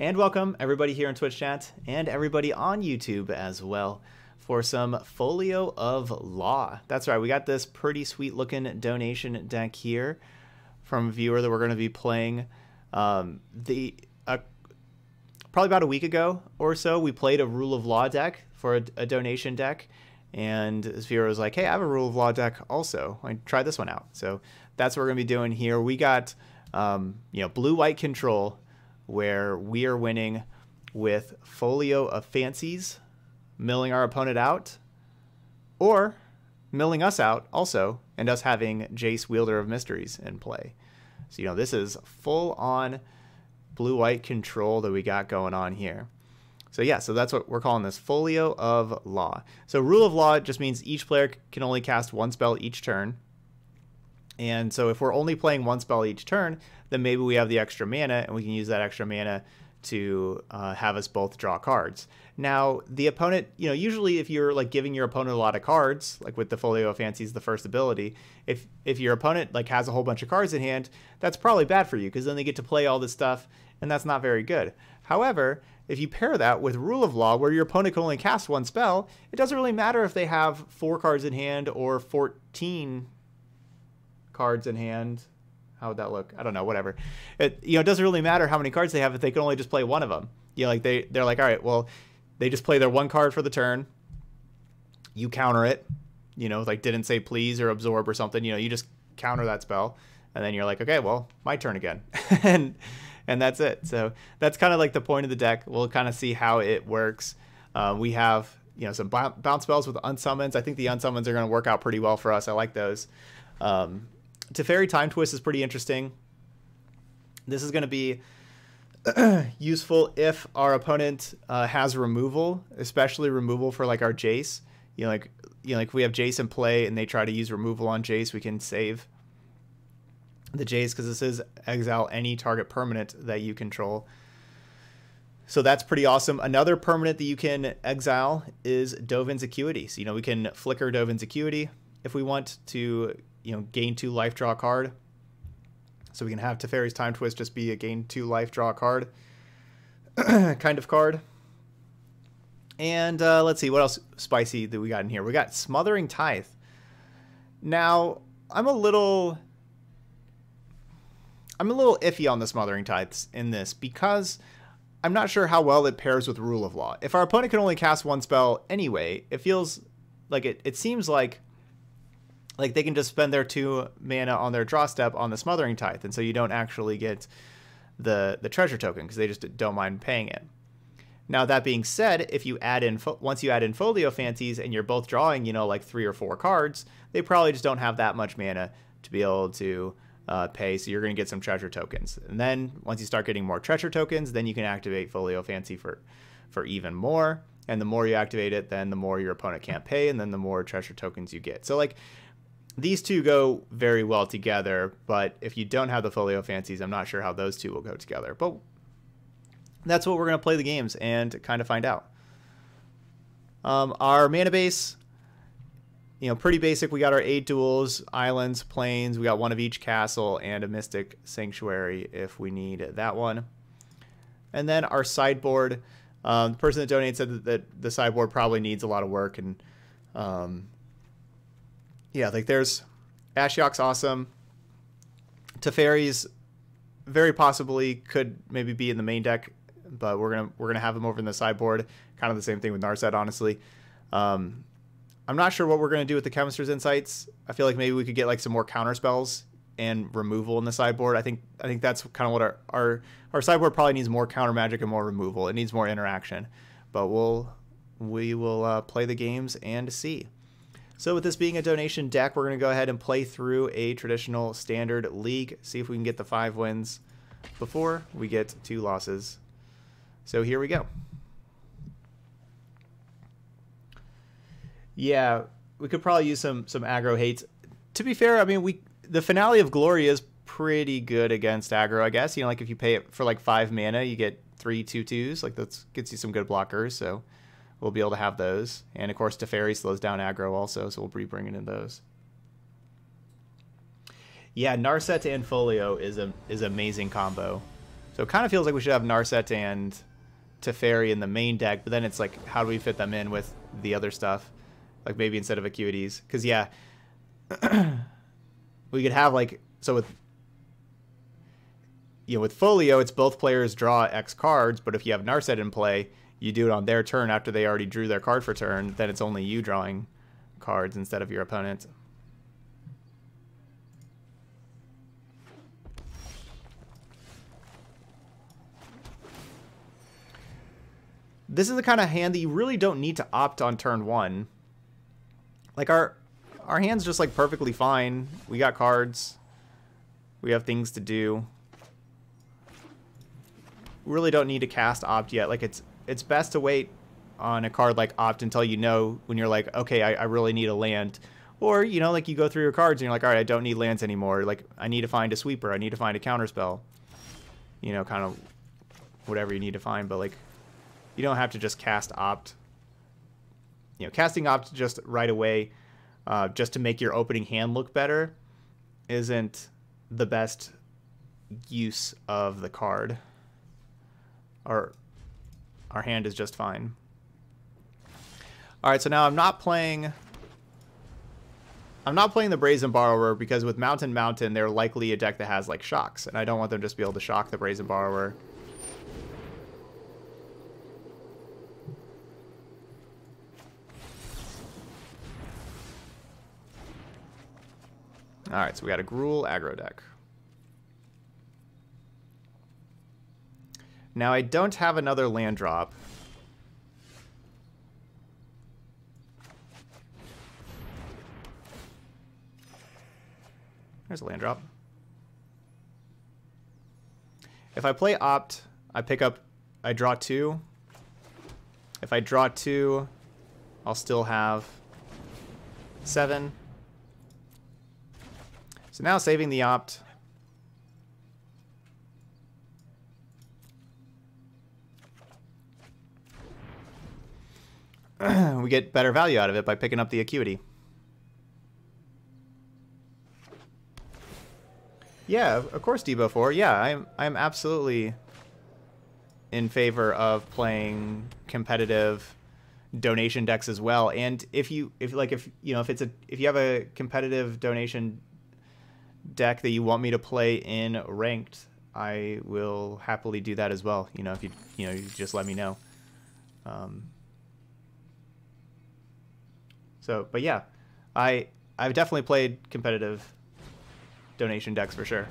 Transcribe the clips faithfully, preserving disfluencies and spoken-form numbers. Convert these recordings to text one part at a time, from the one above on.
And welcome everybody here in Twitch chat and everybody on YouTube as well for some Folio of Law. That's right, we got this pretty sweet looking donation deck here from a viewer that we're going to be playing. Um, the uh, probably about a week ago or so, we played a Rule of Law deck for a, a donation deck. And this viewer was like, hey, I have a Rule of Law deck also. I tried this one out. So that's what we're going to be doing here. We got, um, you know, blue-white control, where we are winning with Folio of Fancies, milling our opponent out, or milling us out also, and us having Jace, Wielder of Mysteries in play. So, you know, this is full-on blue-white control that we got going on here. So yeah, so that's what we're calling this, Folio of Law. So Rule of Law just means each player can only cast one spell each turn. And so if we're only playing one spell each turn, then maybe we have the extra mana and we can use that extra mana to uh, have us both draw cards. Now, the opponent, you know, usually if you're like giving your opponent a lot of cards, like with the Folio of Fancies, the first ability, if if your opponent like has a whole bunch of cards in hand, that's probably bad for you because then they get to play all this stuff and that's not very good. However, if you pair that with Rule of Law, where your opponent can only cast one spell, it doesn't really matter if they have four cards in hand or fourteen cards in hand. How would that look? I don't know, whatever. It, you know, it doesn't really matter how many cards they have if they can only just play one of them. You know, like they, they're like, all right, well, they just play their one card for the turn. You counter it, you know, like didn't say please or absorb or something. You know, you just counter that spell. And then you're like, okay, well, my turn again. and and that's it. So that's kind of like the point of the deck. We'll kind of see how it works. Uh, we have, you know, some bounce spells with unsummons. I think the unsummons are going to work out pretty well for us. I like those. Um, Teferi Time Twist is pretty interesting. This is going to be useful if our opponent uh, has removal, especially removal for like our Jace. You know, like you know, like if we have Jace in play and they try to use removal on Jace, we can save the Jace because this is exile any target permanent that you control. So that's pretty awesome. Another permanent that you can exile is Dovin's Acuity. So you know we can flicker Dovin's Acuity if we want to. You know, gain two life, draw card. So we can have Teferi's Time Twist just be a gain two life, draw card kind of card. And uh, let's see what else spicy that we got in here. We got Smothering Tithe. Now I'm a little, I'm a little iffy on the Smothering Tithes in this because I'm not sure how well it pairs with Rule of Law. If our opponent can only cast one spell anyway, it feels like it. It seems like. Like they can just spend their two mana on their draw step on the Smothering Tithe, and so you don't actually get the the treasure token because they just don't mind paying it. Now that being said, if you add in once you add in Folio Fancies and you're both drawing, you know, like three or four cards, they probably just don't have that much mana to be able to uh, pay. So you're going to get some treasure tokens, and then once you start getting more treasure tokens, then you can activate Folio Fancy for for even more. And the more you activate it, then the more your opponent can't pay, and then the more treasure tokens you get. So like. These two go very well together, but if you don't have the Folio Fancies, I'm not sure how those two will go together. But that's what we're going to play the games and kind of find out. Um, our mana base, you know, pretty basic. We got our eight duels, islands, plains. We got one of each castle and a Mystic Sanctuary if we need that one. And then our sideboard. Um, the person that donated said that, that the sideboard probably needs a lot of work and... Um, Yeah, like there's Ashiok's awesome. Teferi's very possibly could maybe be in the main deck, but we're gonna we're gonna have him over in the sideboard. Kind of the same thing with Narset, honestly. Um, I'm not sure what we're gonna do with the Chemister's Insights. I feel like maybe we could get like some more counter spells and removal in the sideboard. I think I think that's kind of what our our our sideboard probably needs more counter magic and more removal. It needs more interaction, but we'll we will uh, play the games and see. So with this being a donation deck, we're going to go ahead and play through a traditional standard league, see if we can get the five wins before we get two losses. So here we go. Yeah, we could probably use some some aggro hates. To be fair, I mean, we the Finale of Glory is pretty good against aggro, I guess. You know, like if you pay it for like five mana, you get three two twos. Like that gets you some good blockers, so... We'll be able to have those. And, of course, Teferi slows down aggro also, so we'll be bringing in those. Yeah, Narset and Folio is a is amazing combo. So it kind of feels like we should have Narset and Teferi in the main deck, but then it's like, how do we fit them in with the other stuff? Like maybe instead of Acuities. Because, yeah, we could have like, so with, you know, with Folio, it's both players draw X cards, but if you have Narset in play, you do it on their turn after they already drew their card for turn, then it's only you drawing cards instead of your opponent. This is the kind of hand that you really don't need to opt on turn one. Like our our hand's just like perfectly fine. We got cards. We have things to do. We really don't need to cast opt yet. Like it's it's best to wait on a card like opt until you know when you're like, okay, I, I really need a land. Or, you know, like you go through your cards and you're like, all right, I don't need lands anymore. Like I need to find a sweeper. I need to find a counterspell. You know, kind of whatever you need to find, but like you don't have to just cast opt. You know, casting opt just right away, uh, just to make your opening hand look better, isn't the best use of the card. Our, our hand is just fine. All right, so now I'm not playing. I'm not playing the Brazen Borrower because with Mountain Mountain, they're likely a deck that has like shocks, and I don't want them to just be able to shock the Brazen Borrower. Alright, so we got a Gruul aggro deck. Now I don't have another land drop. There's a land drop. If I play opt, I pick up, I draw two. If I draw two, I'll still have seven. So now saving the opt. We get better value out of it by picking up the acuity. Yeah, of course, Debo four. Yeah, I'm, I'm absolutely in favor of playing competitive donation decks as well. And if you if like if you know if it's a if you have a competitive donation deck that you want me to play in ranked, I will happily do that as well. You know, if you you know, you just let me know. Um, so, but yeah, I I've definitely played competitive donation decks for sure.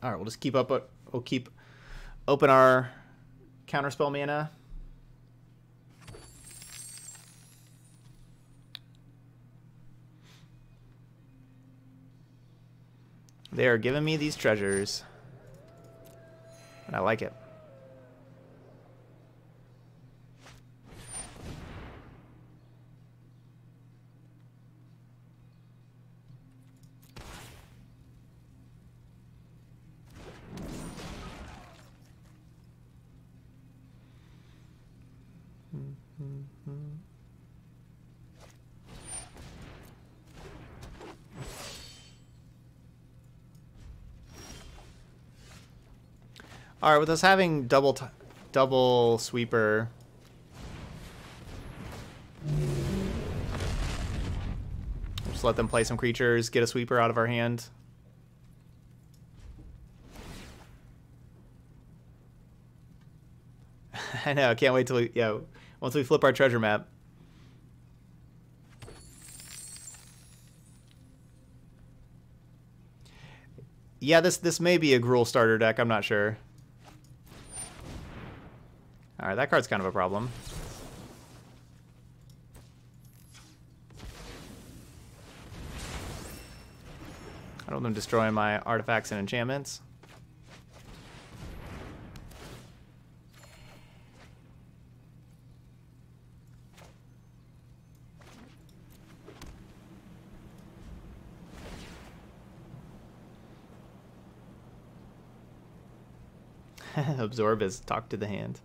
All right, we'll just keep up. We'll keep open our counterspell mana. They are giving me these treasures, and I like it. All right, with us having double t double sweeper, just let them play some creatures, get a sweeper out of our hand. I know, I can't wait till we, yeah, once we flip our treasure map. Yeah, this this may be a Gruul starter deck. I'm not sure. Alright, that card's kind of a problem. I don't want them destroying my artifacts and enchantments. Absorb is talk to the hand.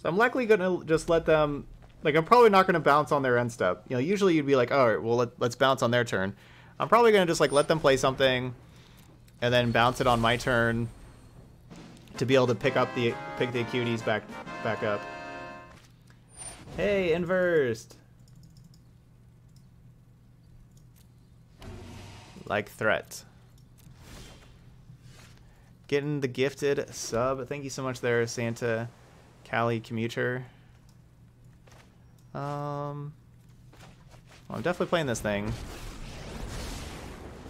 So I'm likely going to just let them... Like, I'm probably not going to bounce on their end step. You know, usually you'd be like, all right, well, let, let's bounce on their turn. I'm probably going to just, like, let them play something and then bounce it on my turn to be able to pick up the pick the acuities back, back up. Hey, inversed. Like threat. Getting the gifted sub. Thank you so much there, Santa Cali Commuter. Um, well, I'm definitely playing this thing.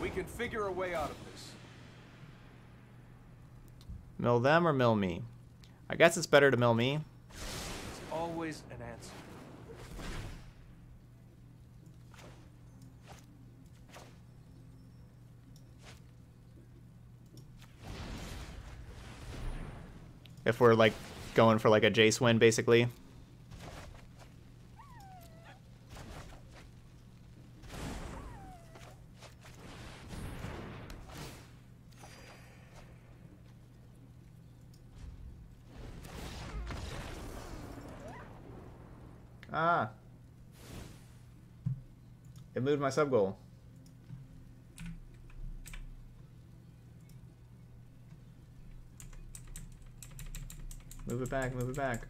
We can figure a way out of this. Mill them or mill me? I guess it's better to mill me. There's always an answer. If we're like going for like a Jace win, basically. Ah. It moved my sub goal. Move it back, move it back.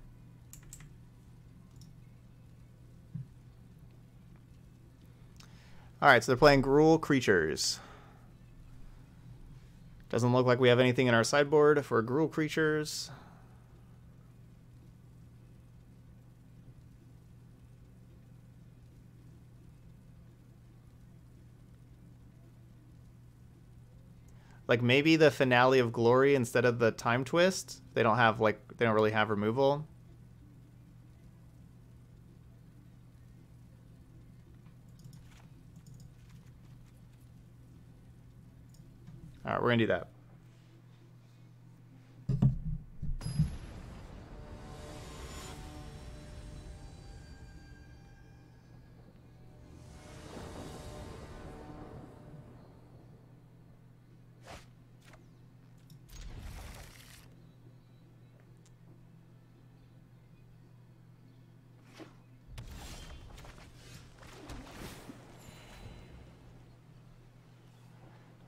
Alright, so they're playing Gruul Creatures. Doesn't look like we have anything in our sideboard for Gruul Creatures. Like, maybe the Finale of Glory instead of the Time Twist. They don't have, like, they don't really have removal. All right, we're going to do that.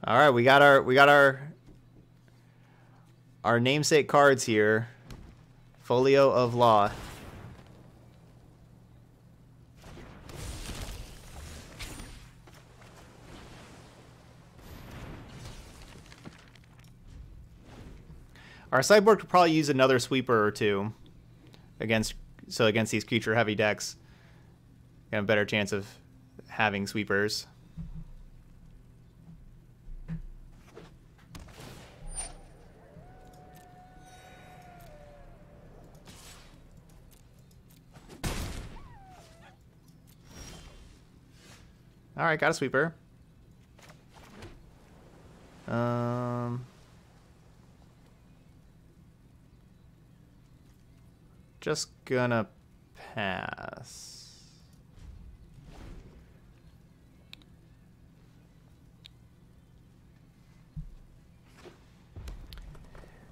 All right, we got our we got our our namesake cards here. Folio of Law. Our sideboard could probably use another sweeper or two against so against these creature heavy decks. Got a better chance of having sweepers. All right, got a sweeper. Um, just gonna pass.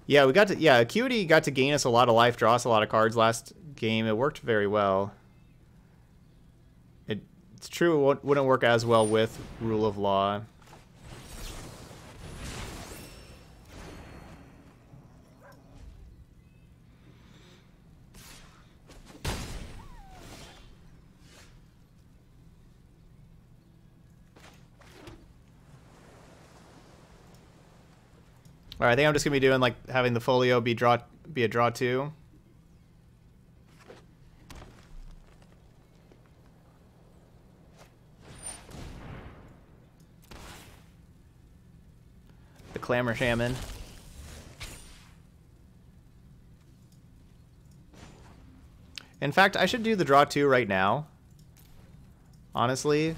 Yeah, we got to. Yeah, Acuity got to gain us a lot of life, draw us a lot of cards last game. It worked very well. It's true, it wouldn't work as well with Rule of Law. Alright, I think I'm just gonna be doing like having the folio be draw be a draw two. Clamor Shaman. In fact, I should do the draw two right now. Honestly.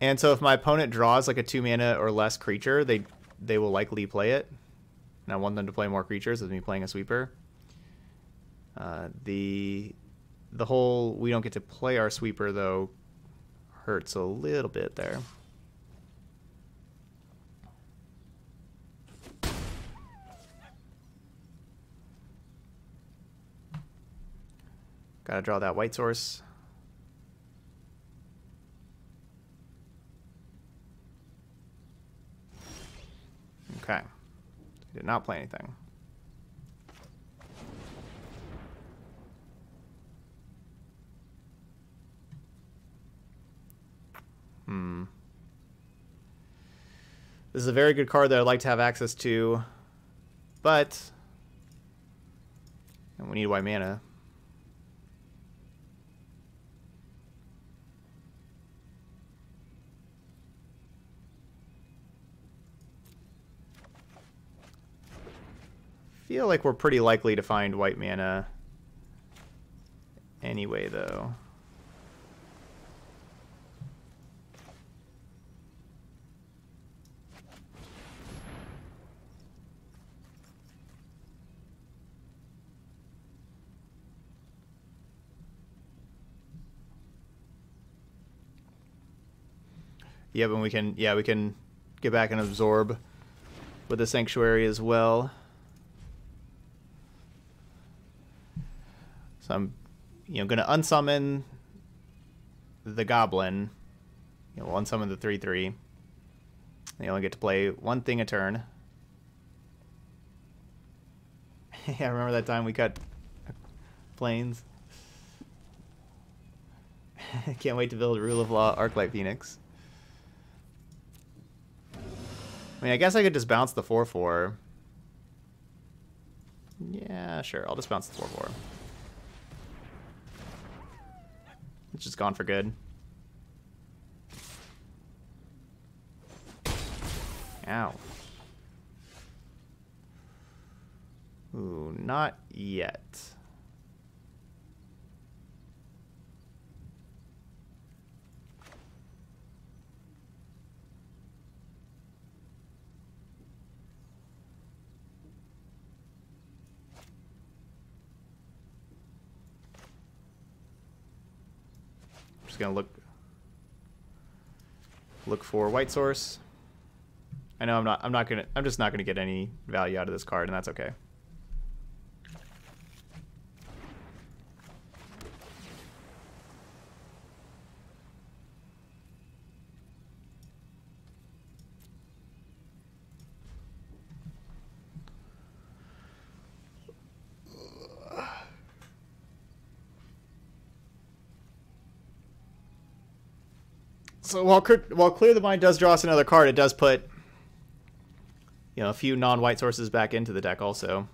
And so if my opponent draws like a two mana or less creature, they they will likely play it. And I want them to play more creatures with me playing a sweeper. Uh, the the whole we don't get to play our sweeper though hurts a little bit there. Gotta draw that white source. Okay. Did not play anything. Hmm. This is a very good card that I'd like to have access to, but and we need white mana. Feel like we're pretty likely to find white mana anyway, though. Yeah, but we can, yeah, we can get back and absorb with the Sanctuary as well. So I'm, you know, going to unsummon the Goblin. You know, we'll unsummon the three three. They only get to play one thing a turn. Yeah, remember that time we cut planes? Can't wait to build Rule of Law Arclight Phoenix. I mean, I guess I could just bounce the four four. Yeah, sure. I'll just bounce the four four. It's just gone for good. Ow. Ooh, not yet. Gonna look look for white source. I know I'm not I'm not gonna I'm just not gonna get any value out of this card, and that's okay. So while, while Clear the Mind does draw us another card, it does put, you know, a few non-white sources back into the deck also.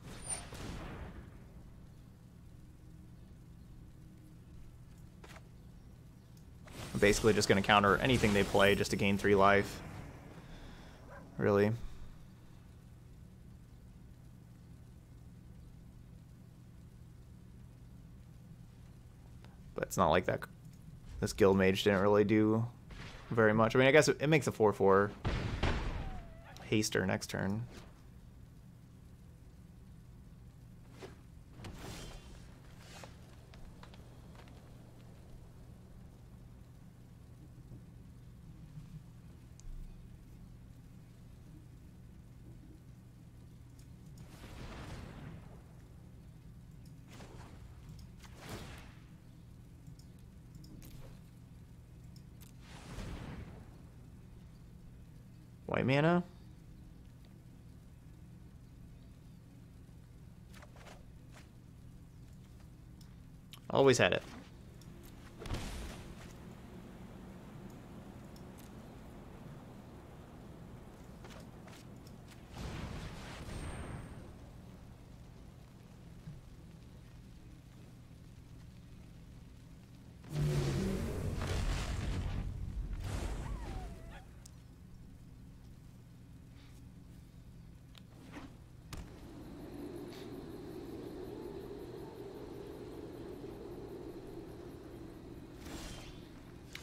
I'm basically just going to counter anything they play just to gain three life. Really. But it's not like that. This Guild Mage didn't really do very much. I mean, I guess it makes a four four haster next turn. White mana. Always had it.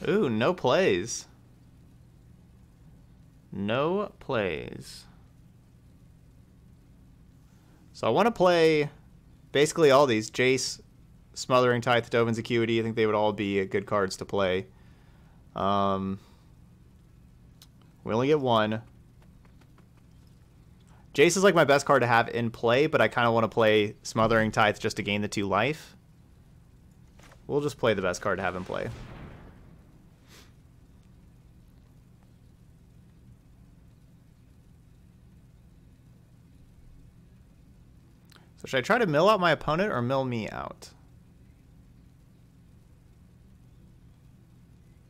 Ooh, no plays. No plays. So I want to play basically all these. Jace, Smothering Tithe, Dovin's Acuity. I think they would all be good cards to play. Um, we only get one. Jace is like my best card to have in play, but I kind of want to play Smothering Tithe just to gain the two life. We'll just play the best card to have in play. So should I try to mill out my opponent or mill me out?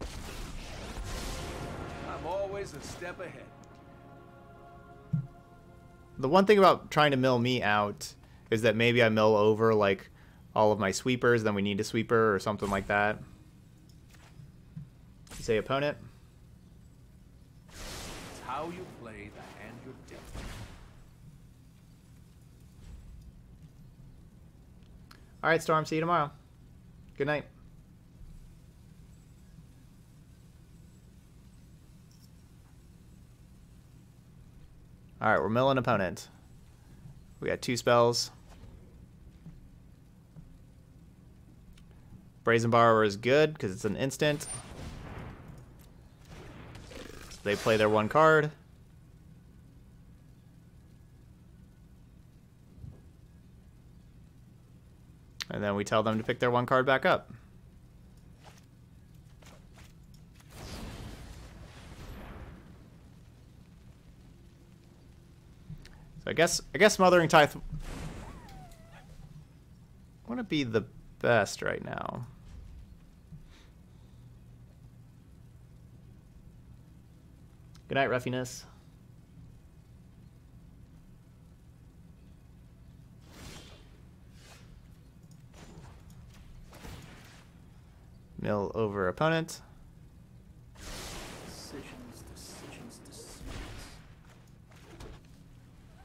I'm always a step ahead. The one thing about trying to mill me out is that maybe I mill over like all of my sweepers, then we need a sweeper or something like that. Say opponent. It's how you play the hand you're dealt. All right, Storm. See you tomorrow. Good night. All right, we're milling opponent. We got two spells. Brazen Borrower is good because it's an instant. They play their one card. And then we tell them to pick their one card back up. So I guess I guess Smothering Tithe wouldn't be the best right now. Good night, Ruffiness. Mill over opponent. Decisions, decisions, decisions. I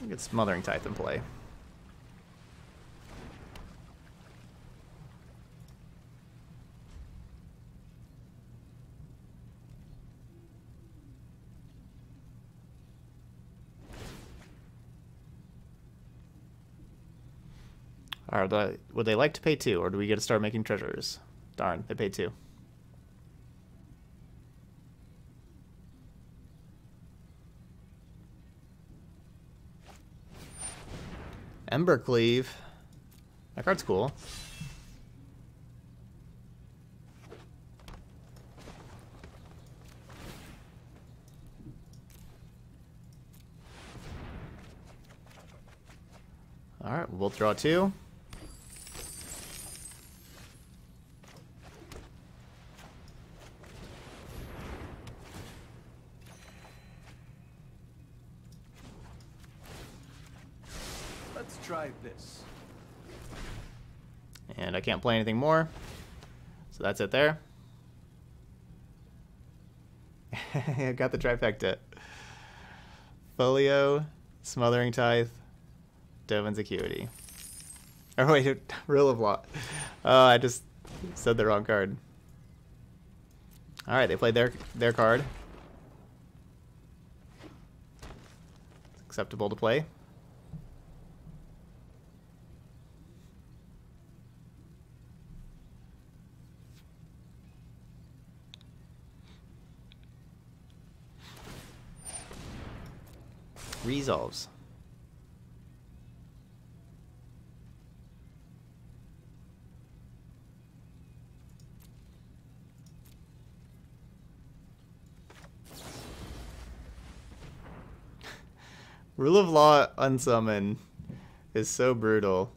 think it's Smothering Tithe in play. Are they, would they like to pay two, or do we get to start making treasures? Darn, they paid two. Embercleave. That card's cool. All right, we'll draw two. This. And I can't play anything more, so that's it there. I got the trifecta. Folio, Smothering Tithe, Dovin's Acuity. Oh wait, Rule of Law. Oh, I just said the wrong card. Alright, they played their, their card. It's acceptable to play. Resolves. Rule of Law Unsummon is so brutal.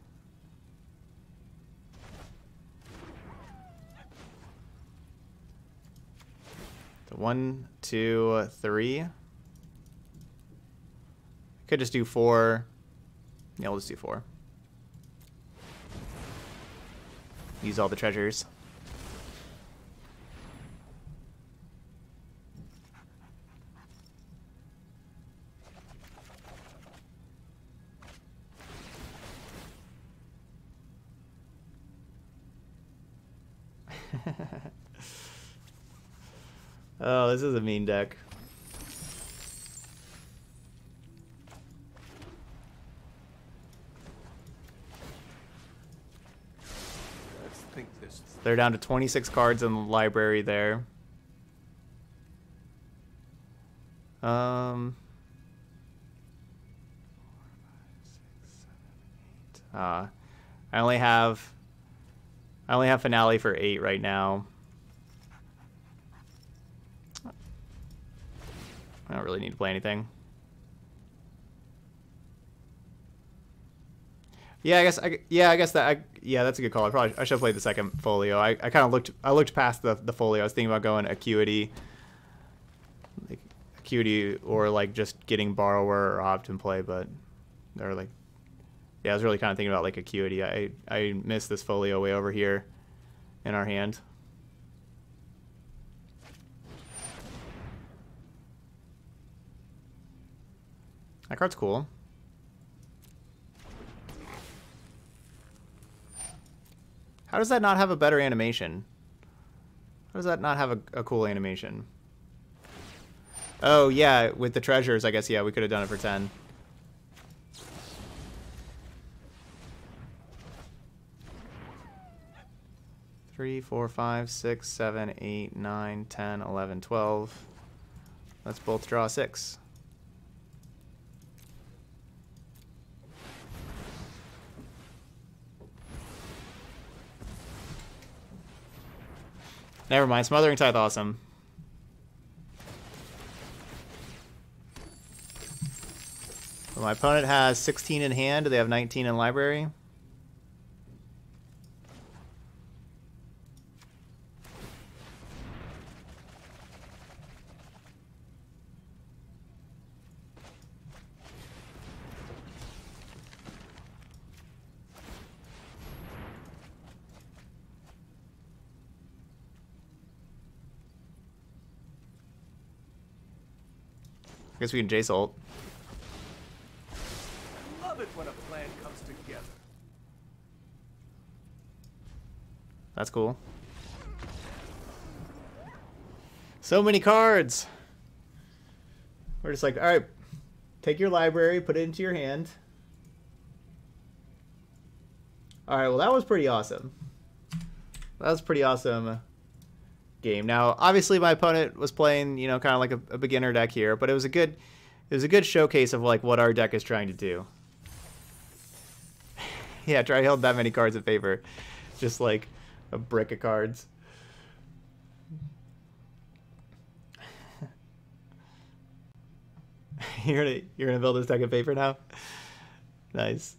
The one, two, three. Could just do four. Yeah, we'll just do four. Use all the treasures. Oh, this is a mean deck. They're down to twenty-six cards in the library there. Um, four, five, six, seven, eight. Uh, I only have, I only have Finale for eight right now. I don't really need to play anything. Yeah, I guess. I, yeah, I guess that. I, yeah, that's a good call. I probably I should have played the second folio. I, I kind of looked. I looked past the the folio. I was thinking about going Acuity, like Acuity, or like just getting Borrower or Opt and play. But they're like, yeah, I was really kind of thinking about like Acuity. I I missed this folio way over here in our hand. That card's cool. How does that not have a better animation? How does that not have a, a cool animation? Oh, yeah, with the treasures, I guess, yeah, we could have done it for ten. three, four, five, six, seven, eight, nine, ten, eleven, twelve. Let's both draw six. Never mind, Smothering Tithe, awesome. So my opponent has sixteen in hand. Do they have nineteen in library? I guess we can Jace ult. Love it when a plan comes together. That's cool. So many cards. We're just like, all right, take your library, put it into your hand. All right, well, that was pretty awesome. That was pretty awesome. Game. Now, obviously, my opponent was playing, you know, kind of like a, a beginner deck here, but it was a good, it was a good showcase of like what our deck is trying to do. Yeah, try held that many cards in favor, just like a brick of cards. you're gonna you're gonna build this deck in favor now. Nice.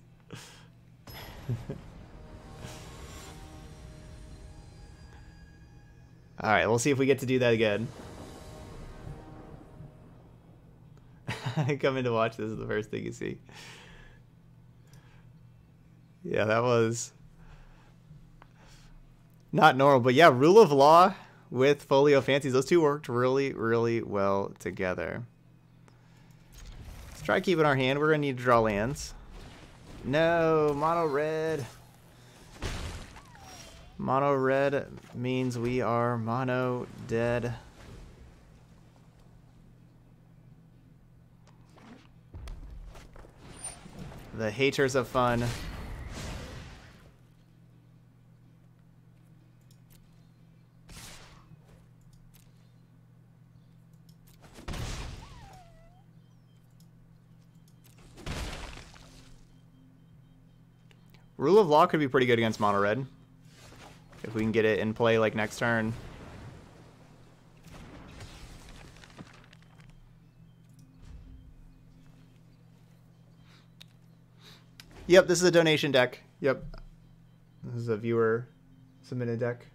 All right, we'll see if we get to do that again. I come in to watch this is the first thing you see. Yeah, that was not normal, but yeah, Rule of Law with Folio Fancies. Those two worked really, really well together. Let's try keeping our hand. We're gonna need to draw lands. No, mono red. Mono red means we are mono dead. The haters of fun. Rule of Law could be pretty good against mono red. If we can get it in play like next turn. Yep, this is a donation deck. Yep. This is a viewer submitted deck.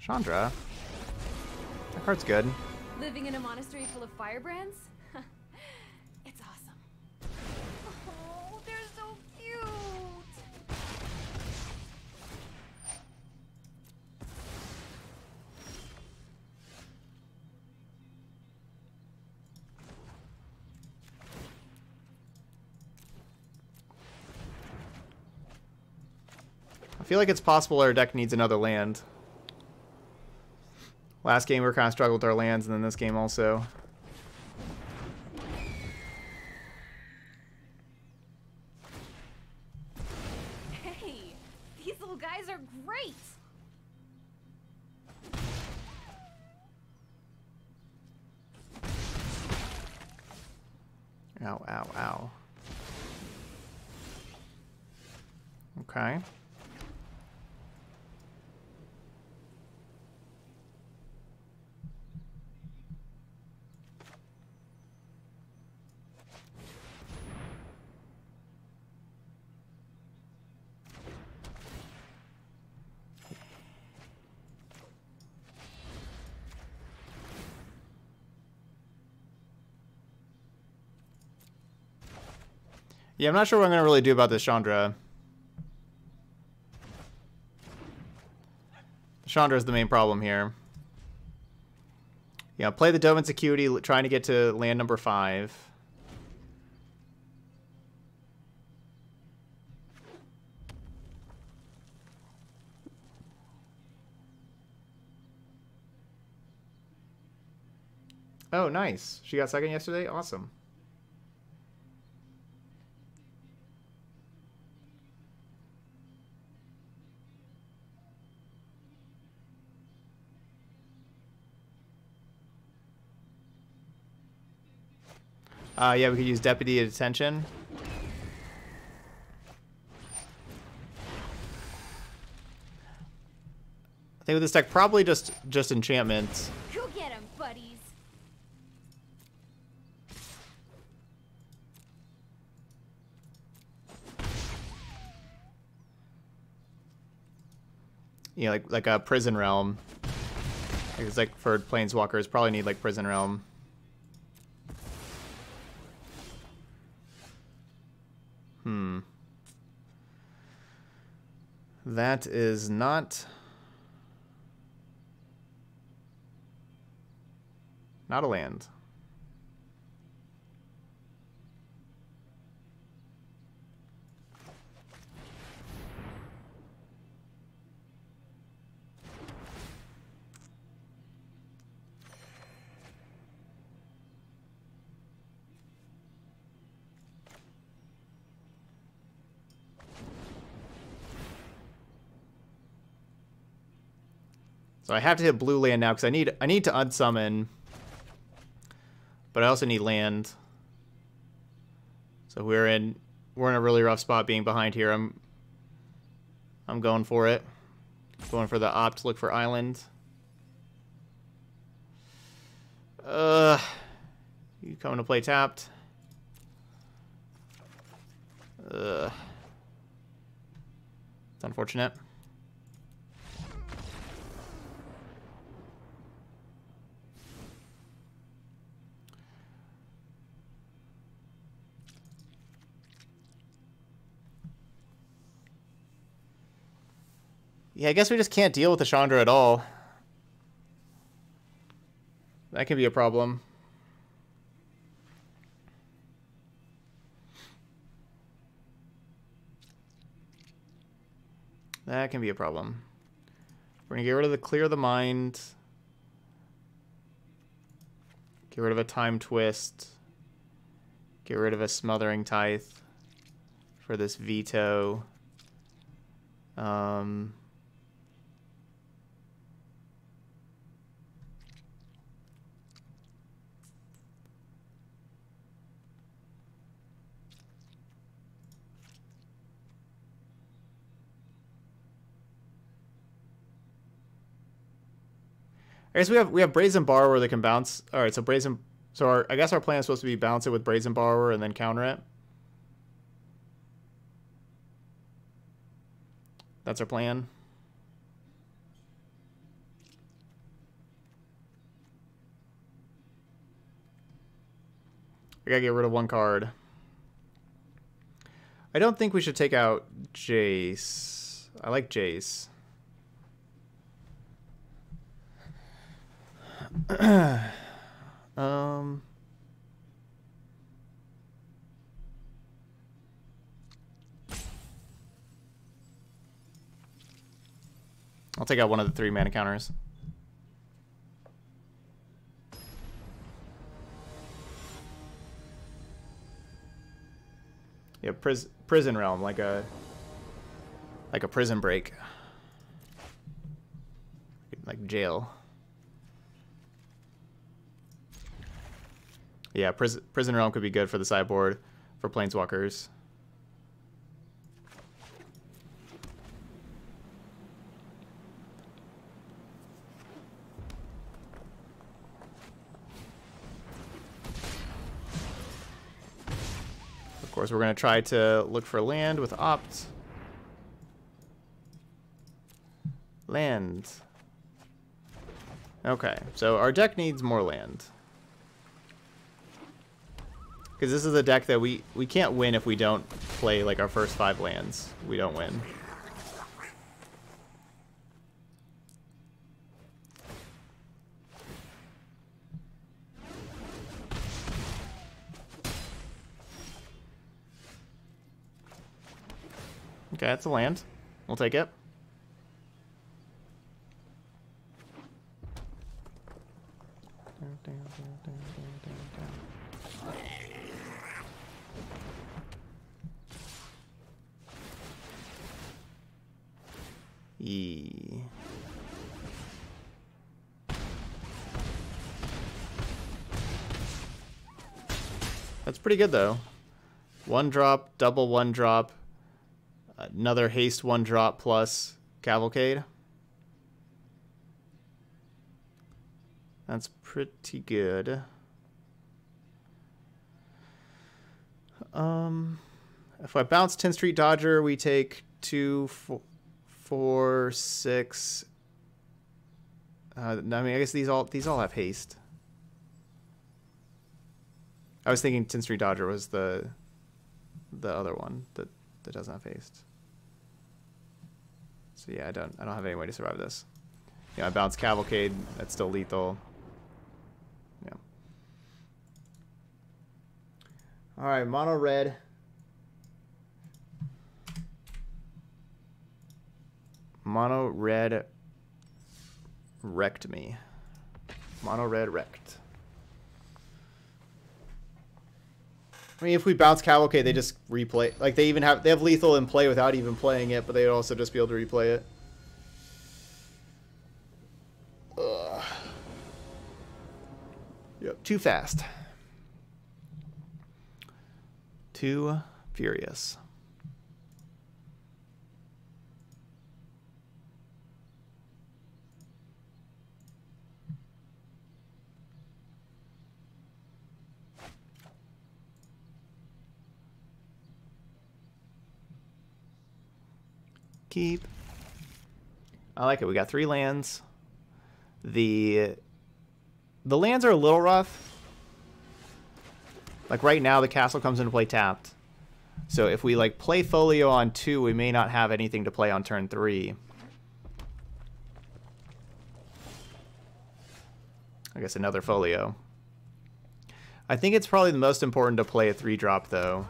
Chandra. That card's good. Living in a monastery full of firebrands? It's awesome. I feel like it's possible our deck needs another land. Last game we were kind of struggled with our lands, and then this game also. guys are great! Ow, ow, ow. Okay. Yeah, I'm not sure what I'm going to really do about this Chandra. Chandra is the main problem here. Yeah, play the Dovin's Acuity, trying to get to land number five. Oh, nice. She got second yesterday? Awesome. Uh, yeah, we could use Deputy of Detention. I think with this deck, probably just just enchantments. Go get 'em, buddies. You know, like like a Prison Realm. It's like for planeswalkers, probably need like Prison Realm. Hmm. That is not not a land. So I have to hit blue land now because I need I need to unsummon, but I also need land. So we're in we're in a really rough spot being behind here. I'm I'm going for it, going for the opt. Look for island. Uh, you coming to play tapped? Uh, it's unfortunate. Yeah, I guess we just can't deal with the Chandra at all. That can be a problem. That can be a problem. We're going to get rid of the Clear the Mind. Get rid of a Time Twist. Get rid of a Smothering Tithe for this veto. Um... I guess we have we have Brazen Borrower that can bounce. All right, so Brazen. So our, I guess our plan is supposed to be bounce it with Brazen Borrower and then counter it. That's our plan. I gotta get rid of one card. I don't think we should take out Jace. I like Jace. um I'll take out one of the three mana counters. Yeah, pris prison realm, like a like a prison break. like jail. Yeah, Prison, Prison Realm could be good for the sideboard for Planeswalkers. Of course, we're going to try to look for land with Opt. Land. Okay, so our deck needs more land. Because this is a deck that we, we can't win if we don't play like our first five lands. We don't win. Okay, that's a land. We'll take it. Yee. That's pretty good though. One drop, double one drop, another haste one drop plus Cavalcade. That's pretty good. Um, if I bounce tenth Street Dodger, we take two, four, four, six. Uh, I mean, I guess these all these all have haste. I was thinking tenth Street Dodger was the the other one that that doesn't have haste. So yeah, I don't I don't have any way to survive this. Yeah, I bounce Cavalcade. That's still lethal. All right, mono red. Mono red wrecked me. Mono red wrecked. I mean, if we bounce Cavalcade, they just replay. Like they even have they have lethal in play without even playing it, but they'd also just be able to replay it. Ugh. Yep, too fast. Too furious. Keep. I like it. We got three lands. The the lands are a little rough. Like right now, the castle comes into play tapped. So if we like play Folio on two, we may not have anything to play on turn three. I guess another Folio. I think it's probably the most important to play a three drop though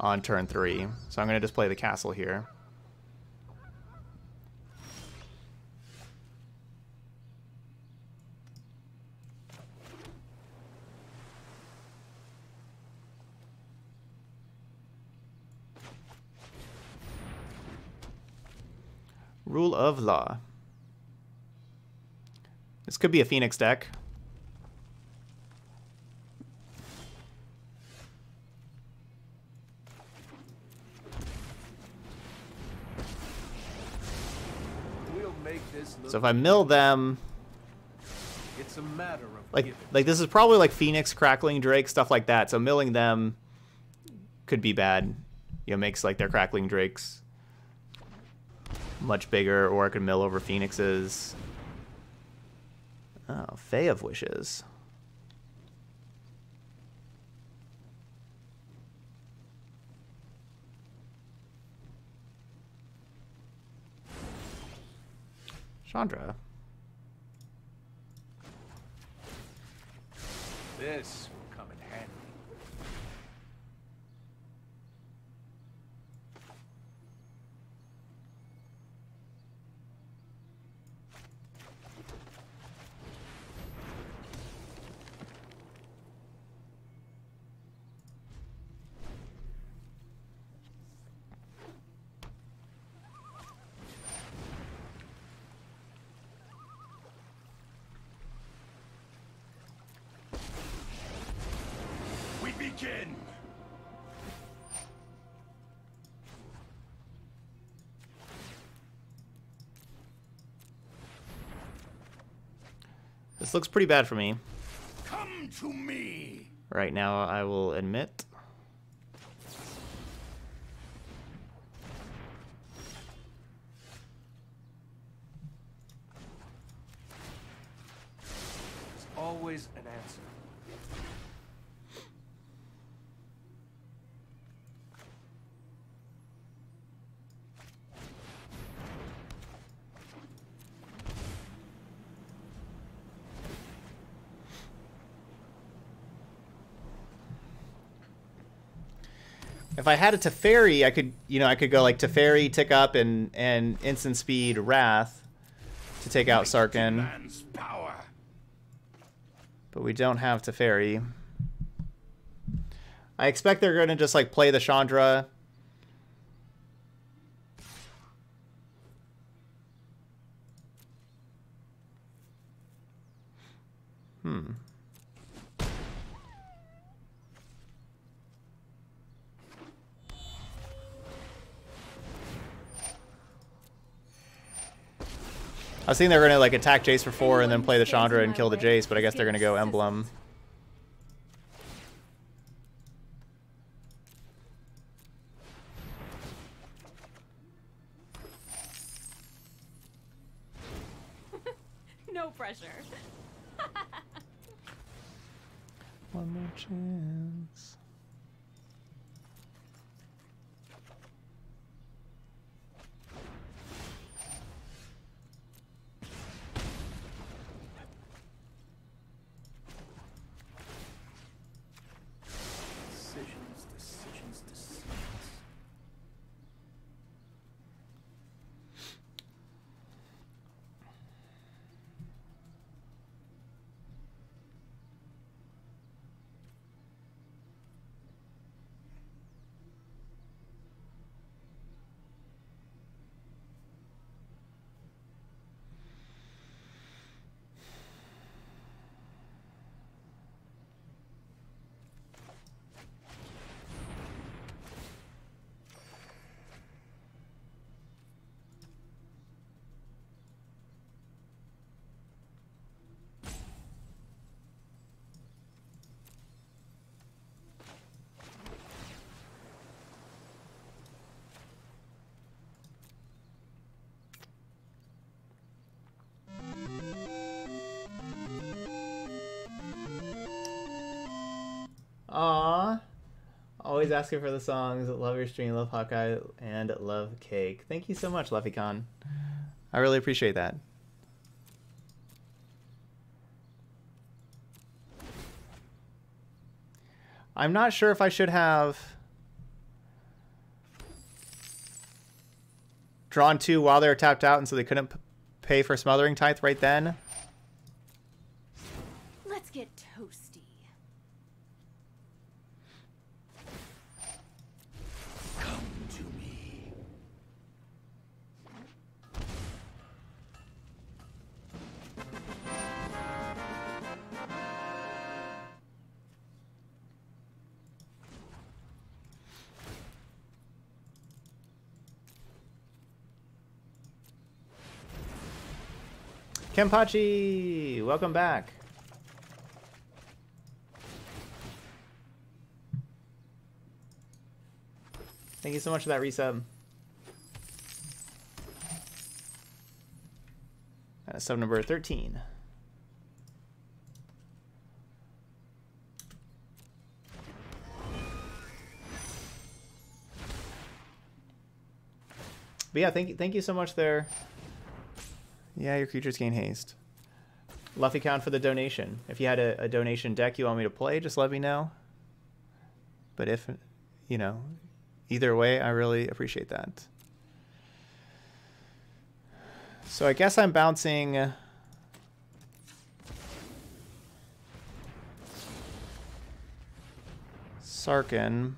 on turn three. So I'm gonna just play the castle here. Rule of Law. This could be a Phoenix deck. We'll make this look so if I mill them, it's a matter of like giving. Like this is probably like Phoenix, Crackling Drake, stuff like that. So milling them could be bad. You know, makes like their Crackling Drakes much bigger, or I could mill over Phoenixes. Oh, Fae of Wishes. Chandra. This will come in handy. begin. This looks pretty bad for me. Come to me. Right now, I will admit. Always an answer. If I had a Teferi, I could, you know, I could go like Teferi, tick up, and and instant speed Wrath to take out Sarkhan. But we don't have Teferi. I expect they're going to just, like, play the Chandra. Hmm. I was thinking they were going to like attack Jace for four and then play the Chandra and kill the Jace, but I guess they're going to go Emblem. No pressure. One more chance. Aw, always asking for the songs. Love your stream, love Hawkeye, and love cake. Thank you so much, LuffyCon. I really appreciate that. I'm not sure if I should have drawn two while they were tapped out, and so they couldn't p pay for Smothering Tithe right then. Let's get toasted. Kenpachi, welcome back. Thank you so much for that resub. Uh, sub number thirteen. But yeah, thank you, thank you so much there. Yeah, your creatures gain haste. LuffyCon for the donation. If you had a, a donation deck you want me to play, just let me know. But if, you know, either way, I really appreciate that. So I guess I'm bouncing... Sarkhan.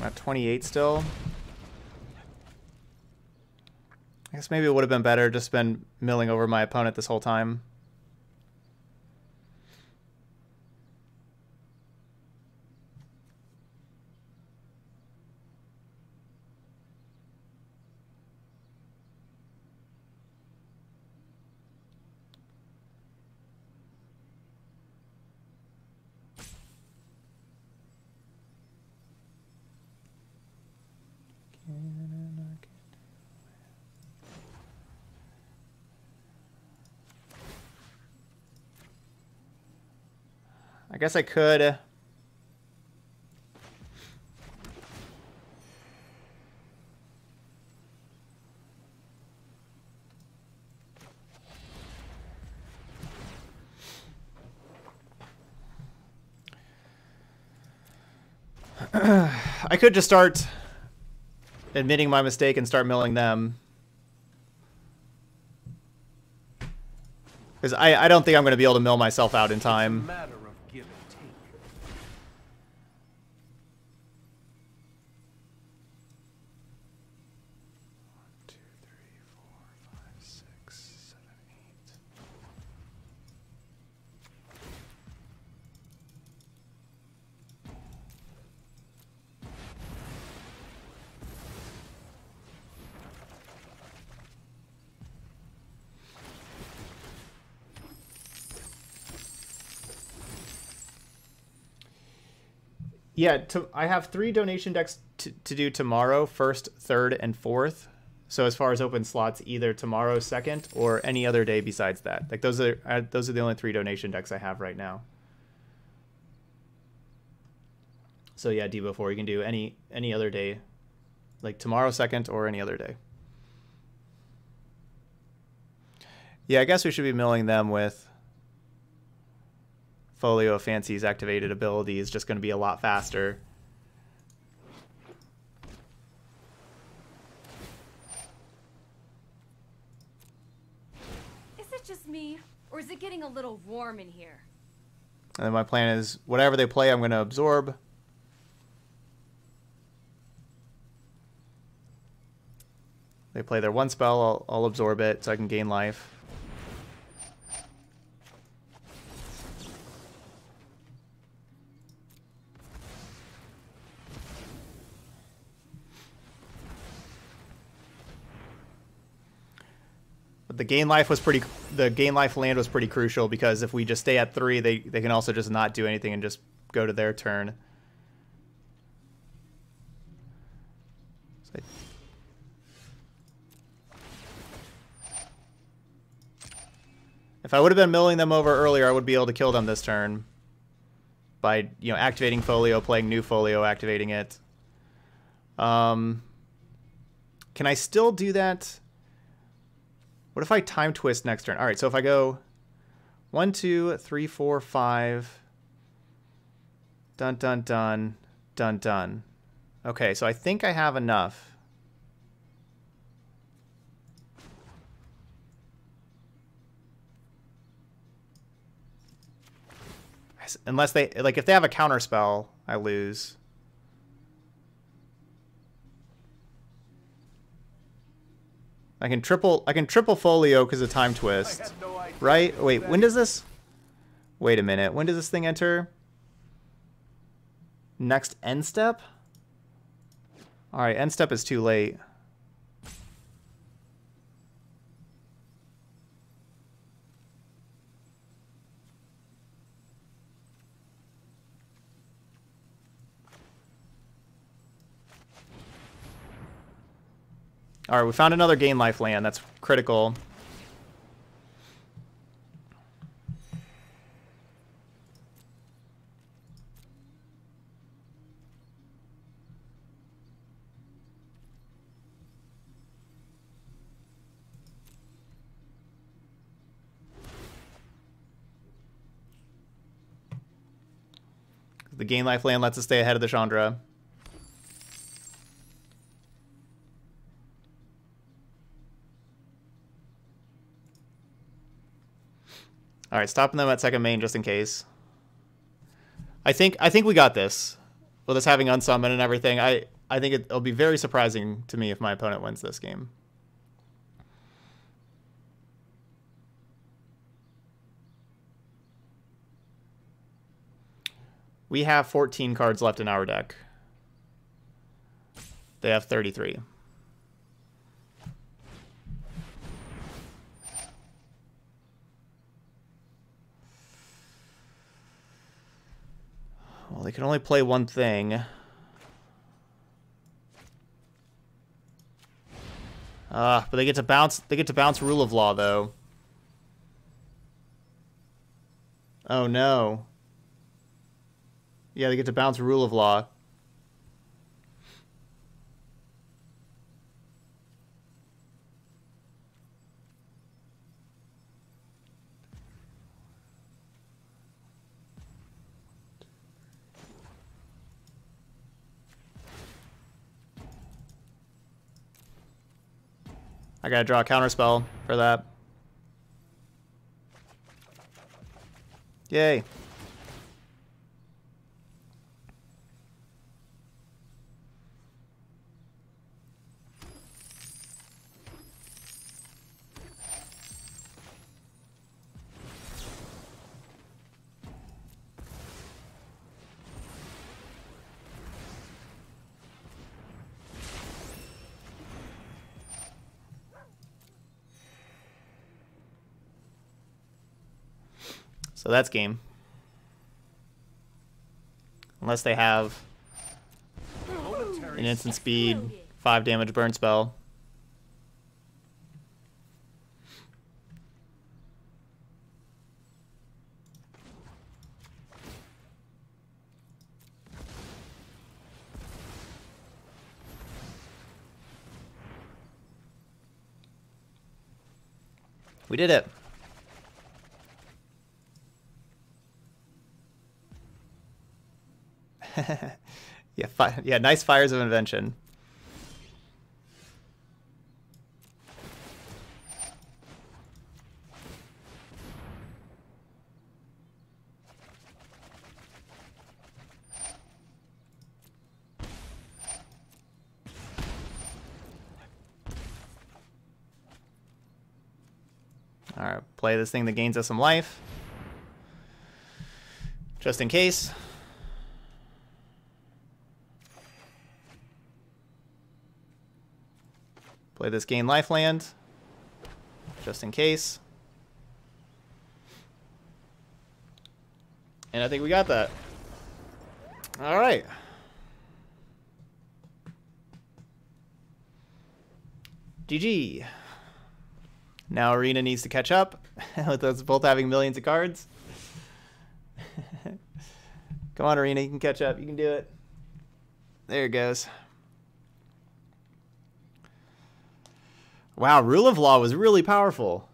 I'm at twenty-eight still. guess maybe it would have been better just been milling over my opponent this whole time. I guess I could. I could just start admitting my mistake and start milling them. Because I, I don't think I'm going to be able to mill myself out in time. Yeah, to, I have three donation decks to, to do tomorrow, first, third, and fourth. So as far as open slots, either tomorrow, second, or any other day besides that. Like those are uh, those are the only three donation decks I have right now. So yeah, D B O four, you can do any any other day, like tomorrow, second, or any other day. Yeah, I guess we should be milling them with. Folio of Fancies activated ability is just going to be a lot faster. Is it just me, or is it getting a little warm in here? And then my plan is, whatever they play, I'm going to absorb. They play their one spell, I'll, I'll absorb it so I can gain life. The gain life was pretty. The gain life land was pretty crucial because if we just stay at three, they they can also just not do anything and just go to their turn. So I, if I would have been milling them over earlier, I would be able to kill them this turn by you know activating Folio, playing new Folio, activating it. Um, can I still do that? What if I time twist next turn? All right, so if I go one, two, three, four, five, dun, dun, dun, dun, dun. Okay, so I think I have enough. Unless they, like if they have a counter spell, I lose. I can triple. I can triple Folio because of Time Twist, no right? Wait, when does this? Wait a minute. When does this thing enter? Next end step. All right, end step is too late. All right, we found another gain life land. That's critical. The gain life land lets us stay ahead of the Chandra. All right, stopping them at second main just in case. I think I think we got this. With us having Unsummon and everything, I, I think it, it'll be very surprising to me if my opponent wins this game. We have fourteen cards left in our deck. They have thirty-three. Well, they can only play one thing. Uh, but they get to bounce. They get to bounce Rule of Law, though. Oh no. Yeah, they get to bounce Rule of Law. I gotta draw a counterspell for that. Yay. So that's game. Unless they have an instant speed, five damage burn spell. We did it. yeah, fi yeah, nice fires of invention. All right, play this thing that gains us some life, just in case. Play this gain lifeland, just in case. And I think we got that. All right. G G. Now Arena needs to catch up with us both having millions of cards. Come on, Arena, you can catch up. You can do it. There it goes. Wow, Rule of Law was really powerful.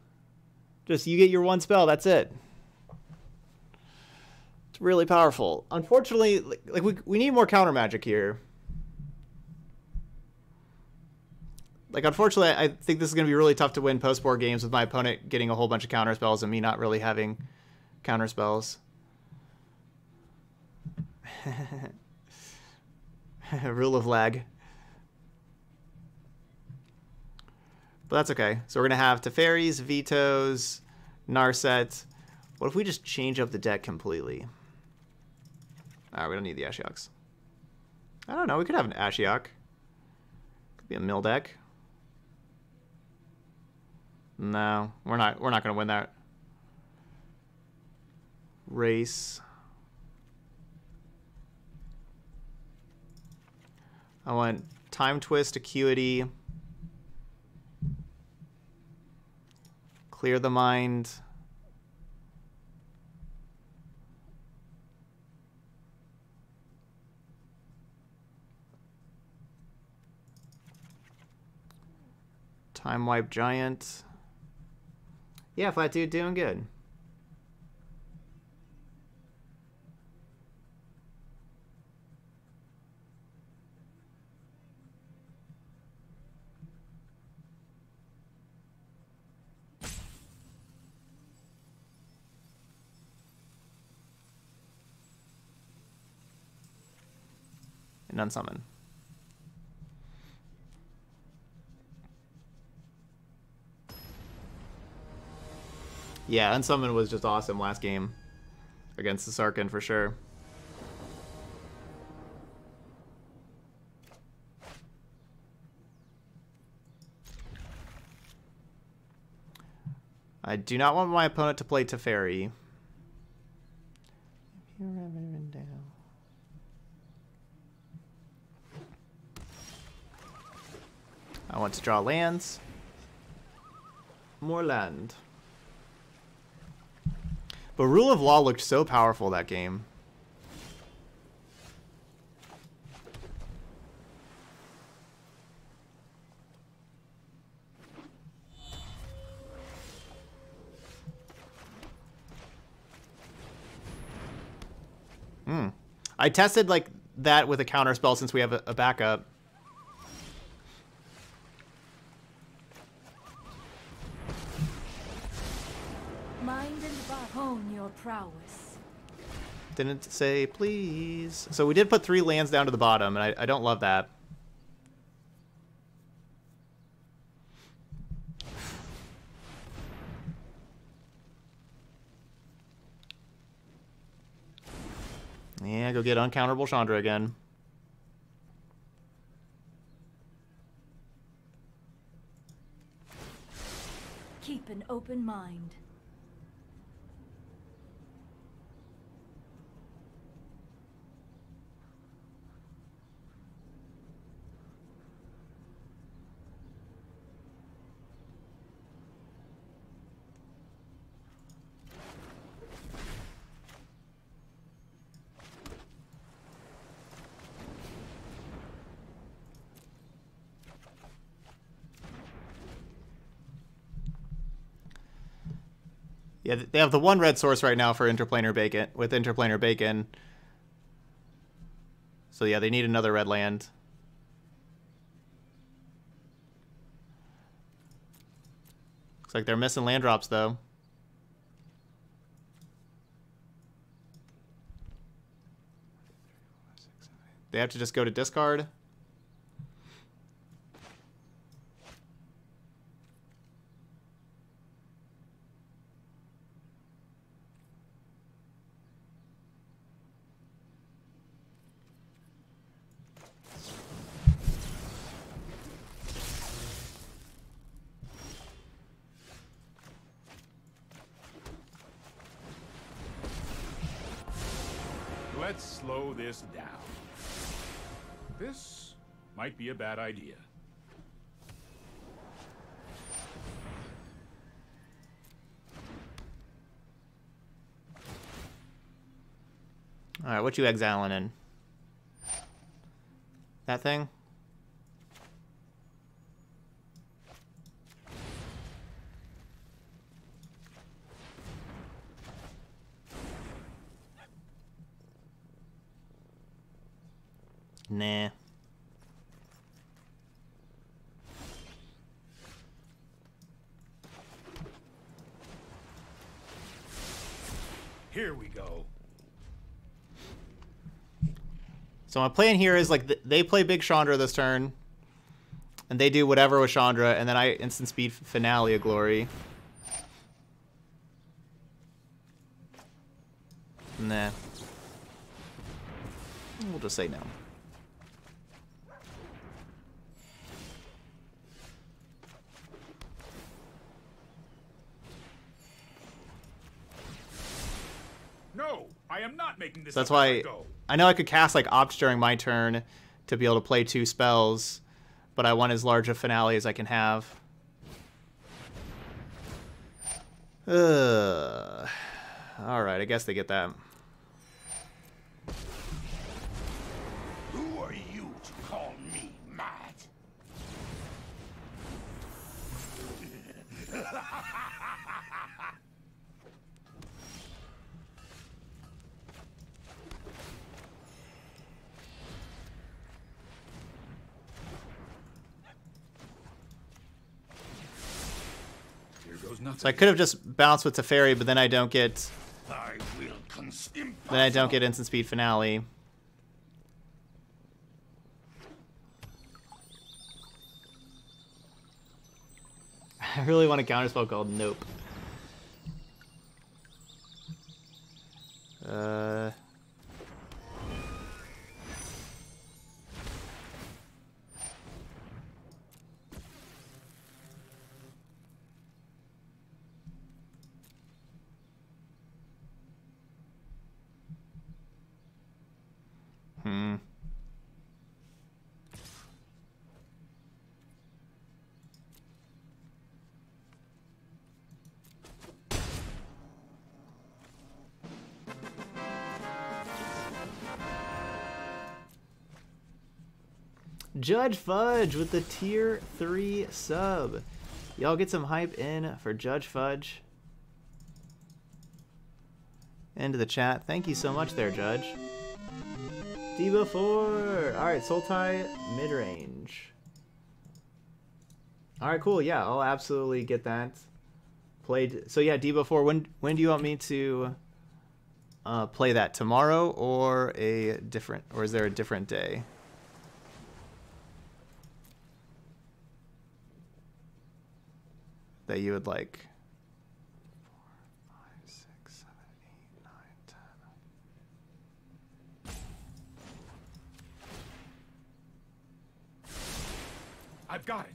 Just you get your one spell, that's it. It's really powerful. Unfortunately, like, like we we need more counter magic here. Like, unfortunately, I think this is going to be really tough to win post-board games with my opponent getting a whole bunch of counter spells and me not really having counter spells. Rule of lag. But that's okay. So we're going to have Teferi's, Veto's, Narset. What if we just change up the deck completely? All right, we don't need the Ashioks. I don't know. We could have an Ashiok. Could be a mill deck. No, we're not. We're not going to win that race. I want Time Twist, Acuity. Clear the Mind. Time Wipe Giant. Yeah, Flat Dude doing good. And Unsummon. Yeah, Unsummon was just awesome last game against the Sarkhan for sure. I do not want my opponent to play Teferi. I want to draw lands. More land. But Rule of Law looked so powerful that game. Hmm. I tested like that with a counter spell since we have a, a backup. Prowess. Didn't say please. So we did put three lands down to the bottom, and I, I don't love that. Yeah, go get uncounterable Chandra again. Keep an open mind. Yeah, they have the one red source right now for interplanar bacon with interplanar bacon. So yeah, they need another red land. Looks like they're missing land drops though. They have to just go to discard. Let's slow this down. This might be a bad idea. All right, what you exiling in? That thing? Nah. Here we go. So my plan here is like th they play big Chandra this turn, and they do whatever with Chandra, and then I instant speed Finale of Glory. Nah. We'll just say no. No, I am not making this. So that's why I know I could cast like Opt during my turn to be able to play two spells, but I want as large a Finale as I can have. Ugh. All right, I guess they get that. Who are you to call me mad? So I could have just bounced with Teferi, but then I don't get. I will then I don't get instant speed Finale. I really want a counterspell called Nope. Uh. Hmm. Judge Fudge with the tier three sub. Y'all get some hype in for Judge Fudge. Into the chat. Thank you so much there, Judge. Diva four. Alright, Sultai mid-range. Alright, cool. Yeah, I'll absolutely get that played. So yeah, Diva four, when when do you want me to uh, play that? Tomorrow or a different, or is there a different day? That you would like. four, five, six, seven, eight, nine, ten. I've got it.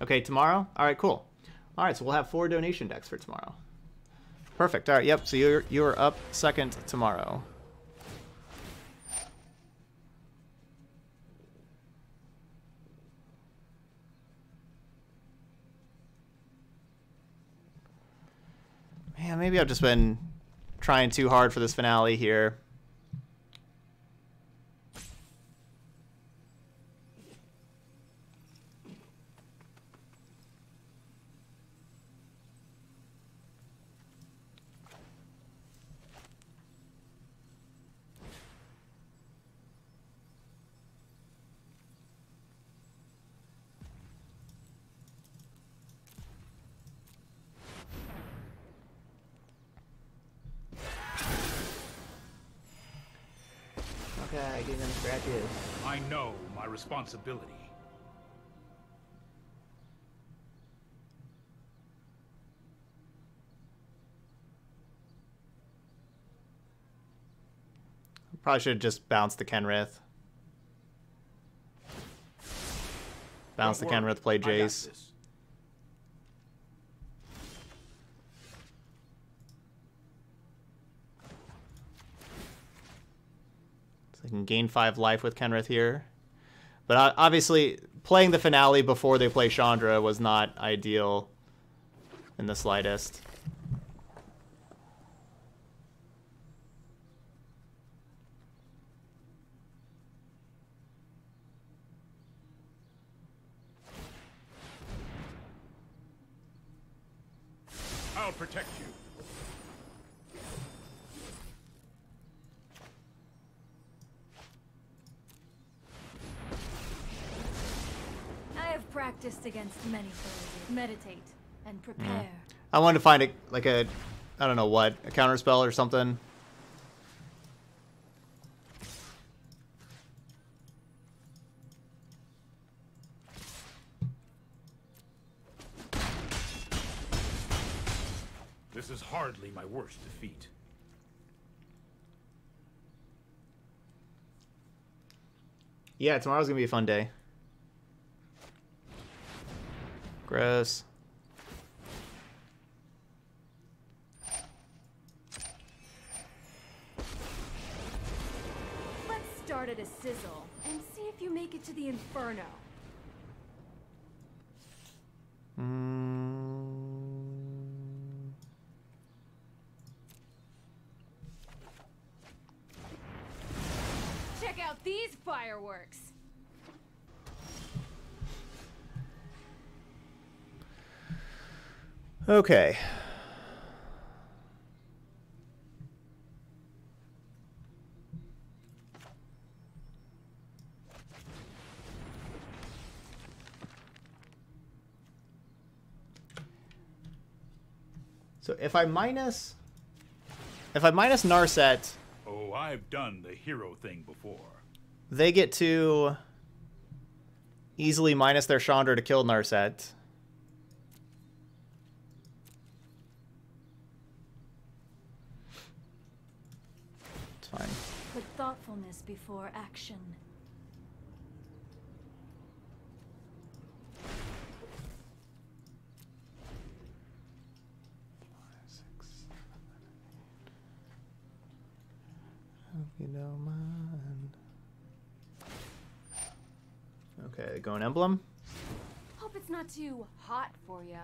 Okay, tomorrow? All right, cool. All right, so we'll have four donation decks for tomorrow. Perfect. All right. Yep. So you're you're up second tomorrow. Man, maybe I've just been trying too hard for this finale here. Responsibility. Probably should just bounce the Kenrith. Bounce the Kenrith, play Jace. So I can gain five life with Kenrith here. But obviously, playing the finale before they play Chandra was not ideal in the slightest. I'll protect you. Practiced against many foes. Meditate and prepare. Mm. I wanted to find a like a I don't know what, a counter spell or something. This is hardly my worst defeat. Yeah, tomorrow's gonna be a fun day. Gross. Let's start at a sizzle and see if you make it to the inferno. Mm. Check out these fireworks. Okay. So if I minus, if I minus Narset, oh, I've done the hero thing before. They get to easily minus their Chandra to kill Narset. Fine. Put thoughtfulness before action. You know mine. Okay, the Gone Emblem. Hope it's not too hot for you.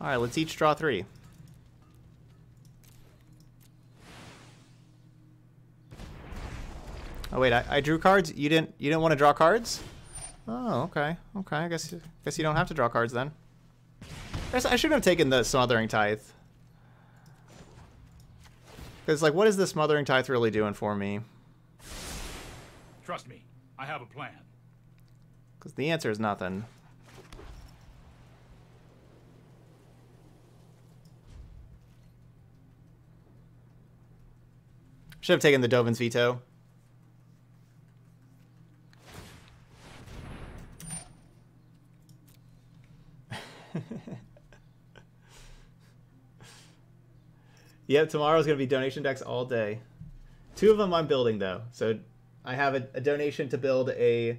All right, let's each draw three. Oh wait, I, I drew cards. You didn't. You didn't want to draw cards? Oh, okay, okay. I guess guess you don't have to draw cards then. I, I should have taken the Smothering Tithe. Because like, what is the Smothering Tithe really doing for me? Trust me, I have a plan. Because the answer is nothing. Should have taken the Dovin's Veto. Yep, tomorrow's going to be donation decks all day. Two of them I'm building, though. So I have a, a donation to build a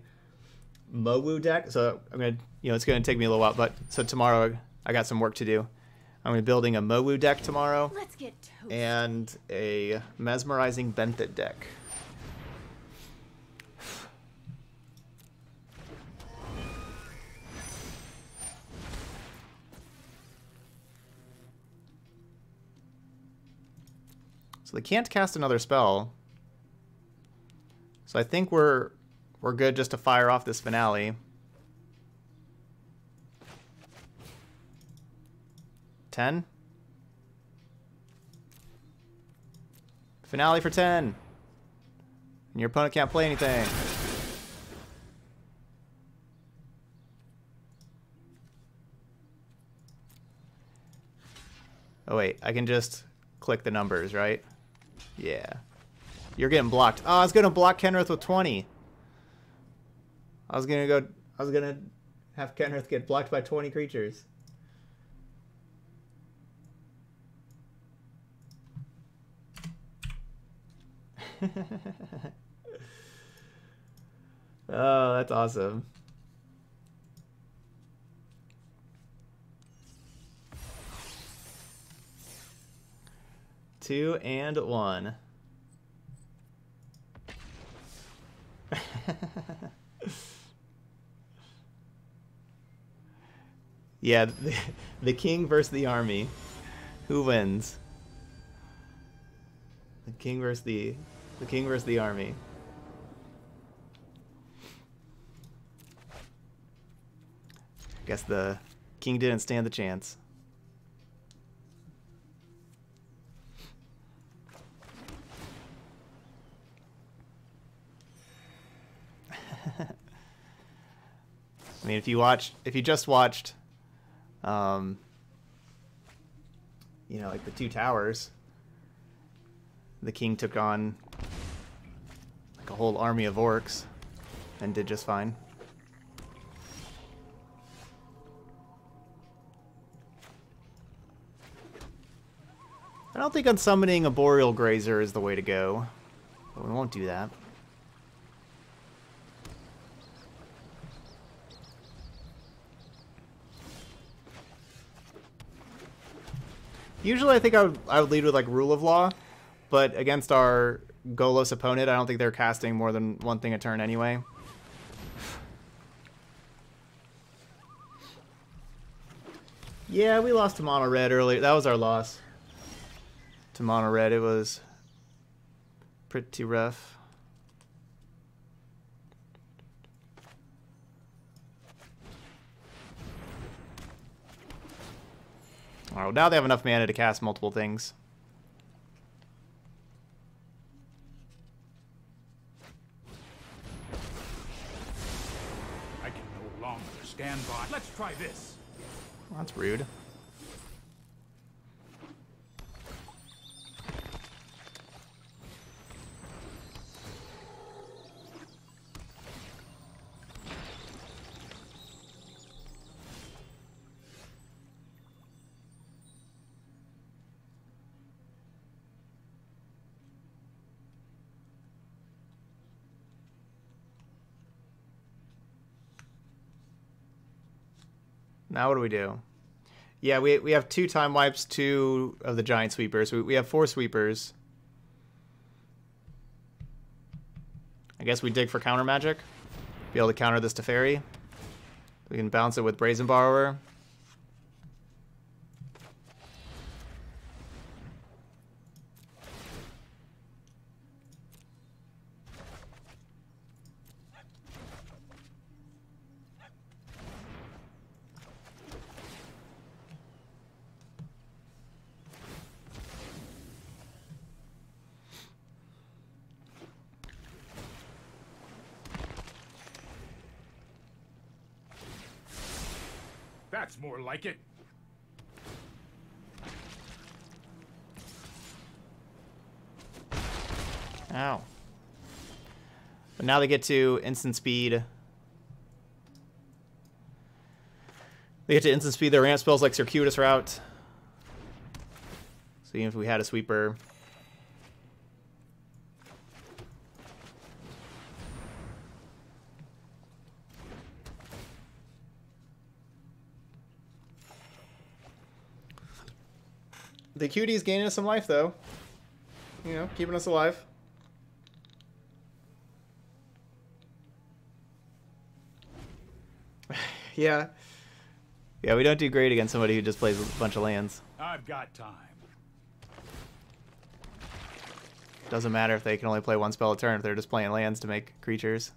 Mowu deck. So I'm going to, you know, it's going to take me a little while, but so tomorrow I got some work to do. I'm going to be building a Mowu deck tomorrow. Let's get toast. And a Mesmerizing Benthit deck. So they can't cast another spell. So I think we're we're good just to fire off this finale. ten? Finale for ten. And your opponent can't play anything. Oh wait, I can just click the numbers, right? Yeah. You're getting blocked. Oh, I was gonna block Kenrith with twenty. I was gonna go I was gonna have Kenrith get blocked by twenty creatures. Oh, that's awesome. Two and one. Yeah, the, the king versus the army. Who wins? The king versus the The king versus the army. I guess the king didn't stand the chance. I mean, if you watched, if you just watched, um, you know, like the Two Towers, the king took on like a whole army of orcs and did just fine. I don't think unsummoning a Boreal Grazer is the way to go, but we won't do that. Usually I think I would, I would lead with like Rule of Law, but against our Golos opponent, I don't think they're casting more than one thing a turn anyway. Yeah, we lost to Mono Red earlier. That was our loss to Mono Red. It was pretty rough. All right, well, now they have enough mana to cast multiple things. Stand by. Let's try this. Well, that's rude. Now what do we do? Yeah, we, we have two time wipes, two of the giant sweepers. We, we have four sweepers. I guess we dig for counter magic. Be able to counter this Teferi. We can bounce it with Brazen Borrower. That's more like it. Ow. But now they get to instant speed. They get to instant speed their ramp spells like Circuitous Route. So even if we had a sweeper. The Acuity is gaining us some life, though. You know, keeping us alive. Yeah. Yeah, we don't do great against somebody who just plays a bunch of lands. I've got time. Doesn't matter if they can only play one spell a turn if they're just playing lands to make creatures.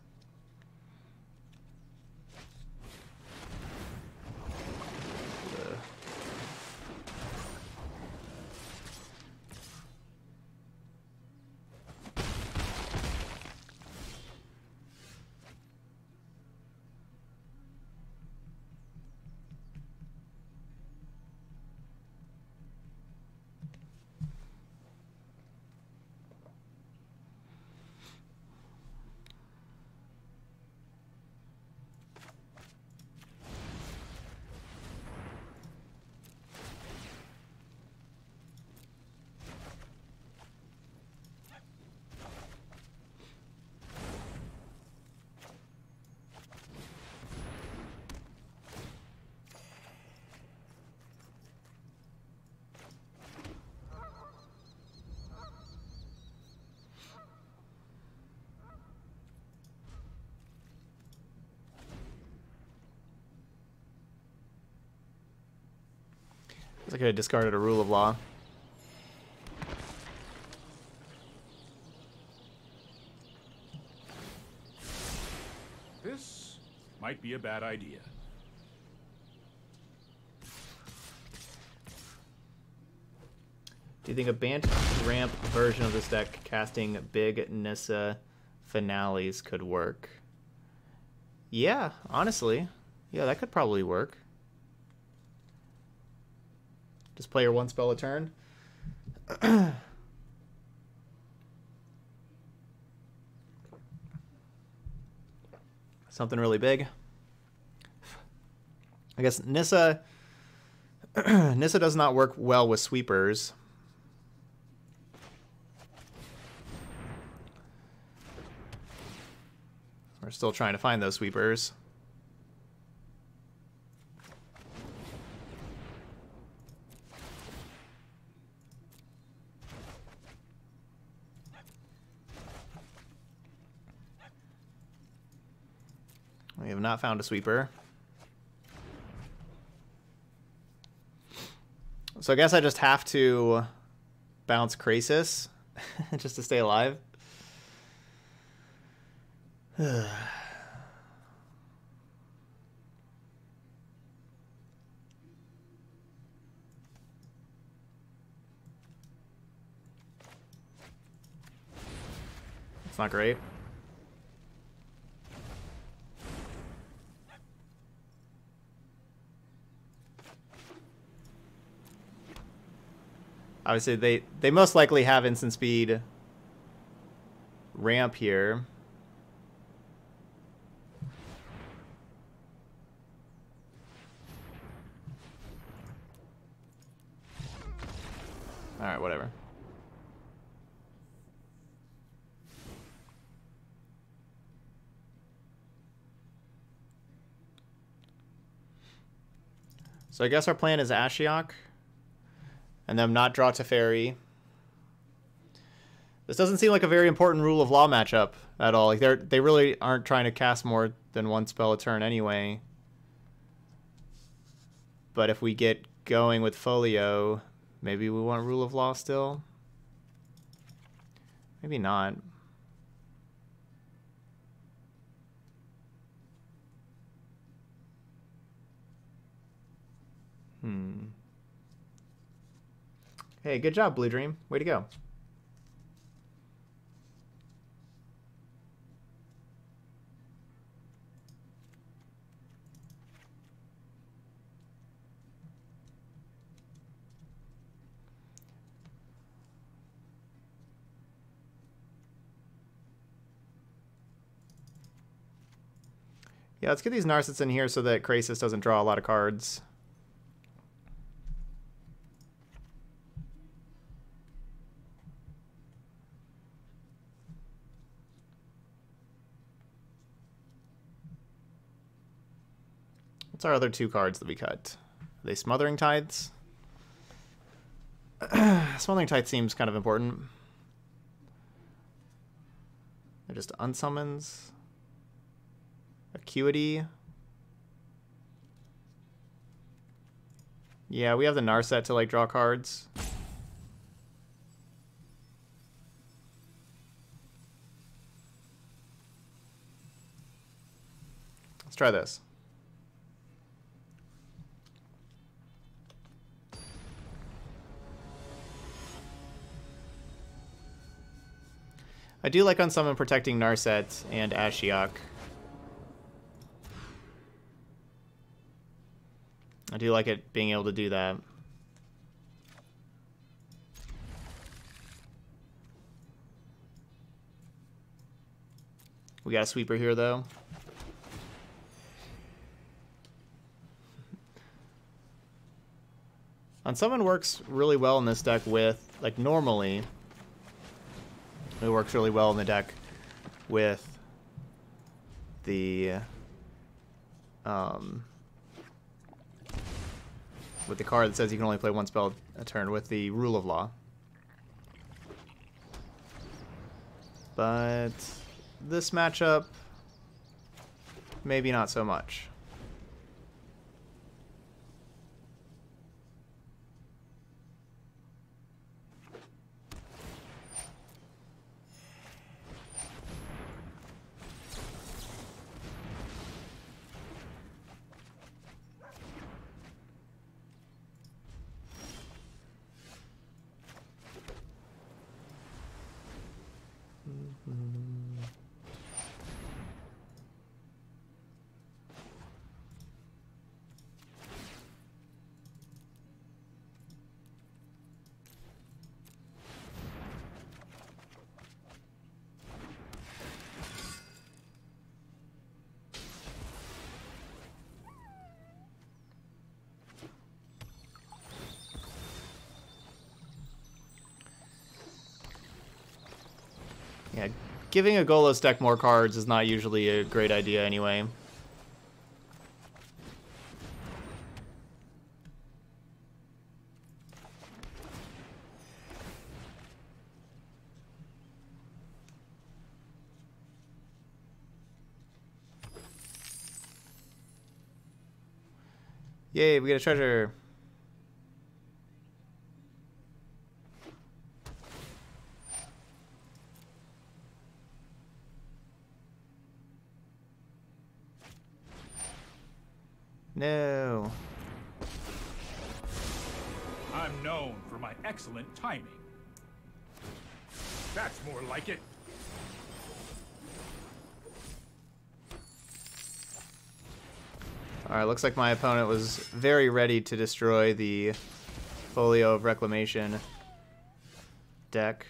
I could have discarded a Rule of Law. This might be a bad idea. Do you think a Bant ramp version of this deck casting big Nissa finales could work? Yeah, honestly. Yeah, that could probably work. Just play your one spell a turn. Something really big. I guess Nissa Nissa does not work well with sweepers. We're still trying to find those sweepers. We have not found a sweeper. So I guess I just have to bounce Crasis just to stay alive. It's not great. Obviously, they, they most likely have instant speed ramp here. All right, whatever. So I guess our plan is Ashiok. And then not draw Teferi. This doesn't seem like a very important Rule of Law matchup at all. Like, they're, they really aren't trying to cast more than one spell a turn anyway. But if we get going with Folio, maybe we want Rule of Law still. Maybe not. Hmm. Hey, good job, Blue Dream. Way to go. Yeah, let's get these Narsets in here so that Crasis doesn't draw a lot of cards. What's our other two cards that we cut? Are they Smothering Tides? Smothering Tithe seems kind of important. They're just Unsummons. Acuity. Yeah, we have the Narset to like draw cards. Let's try this. I do like Unsummon protecting Narset and Ashiok. I do like it being able to do that. We got a sweeper here, though. Unsummon works really well in this deck with, like, normally, it works really well in the deck with the, um... with the card that says you can only play one spell a turn with the Rule of Law. But this matchup, maybe not so much. Yeah, giving a Golos deck more cards is not usually a great idea anyway. Yay, we get a treasure. No. I'm known for my excellent timing. That's more like it. All right, looks like my opponent was very ready to destroy the Folio of Reclamation deck.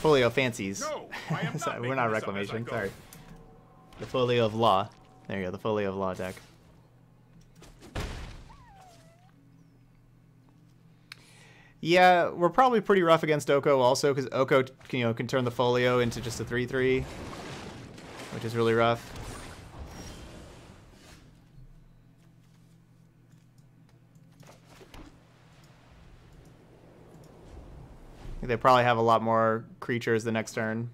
Folio Fancies. No, I am not. Sorry, we're not Reclamation, sorry. The Folio of Law. There you go, the Folio of Law deck. Yeah, we're probably pretty rough against Oko also, because Oko can, you know, can turn the Folio into just a three three, which is really rough. They probably have a lot more creatures the next turn.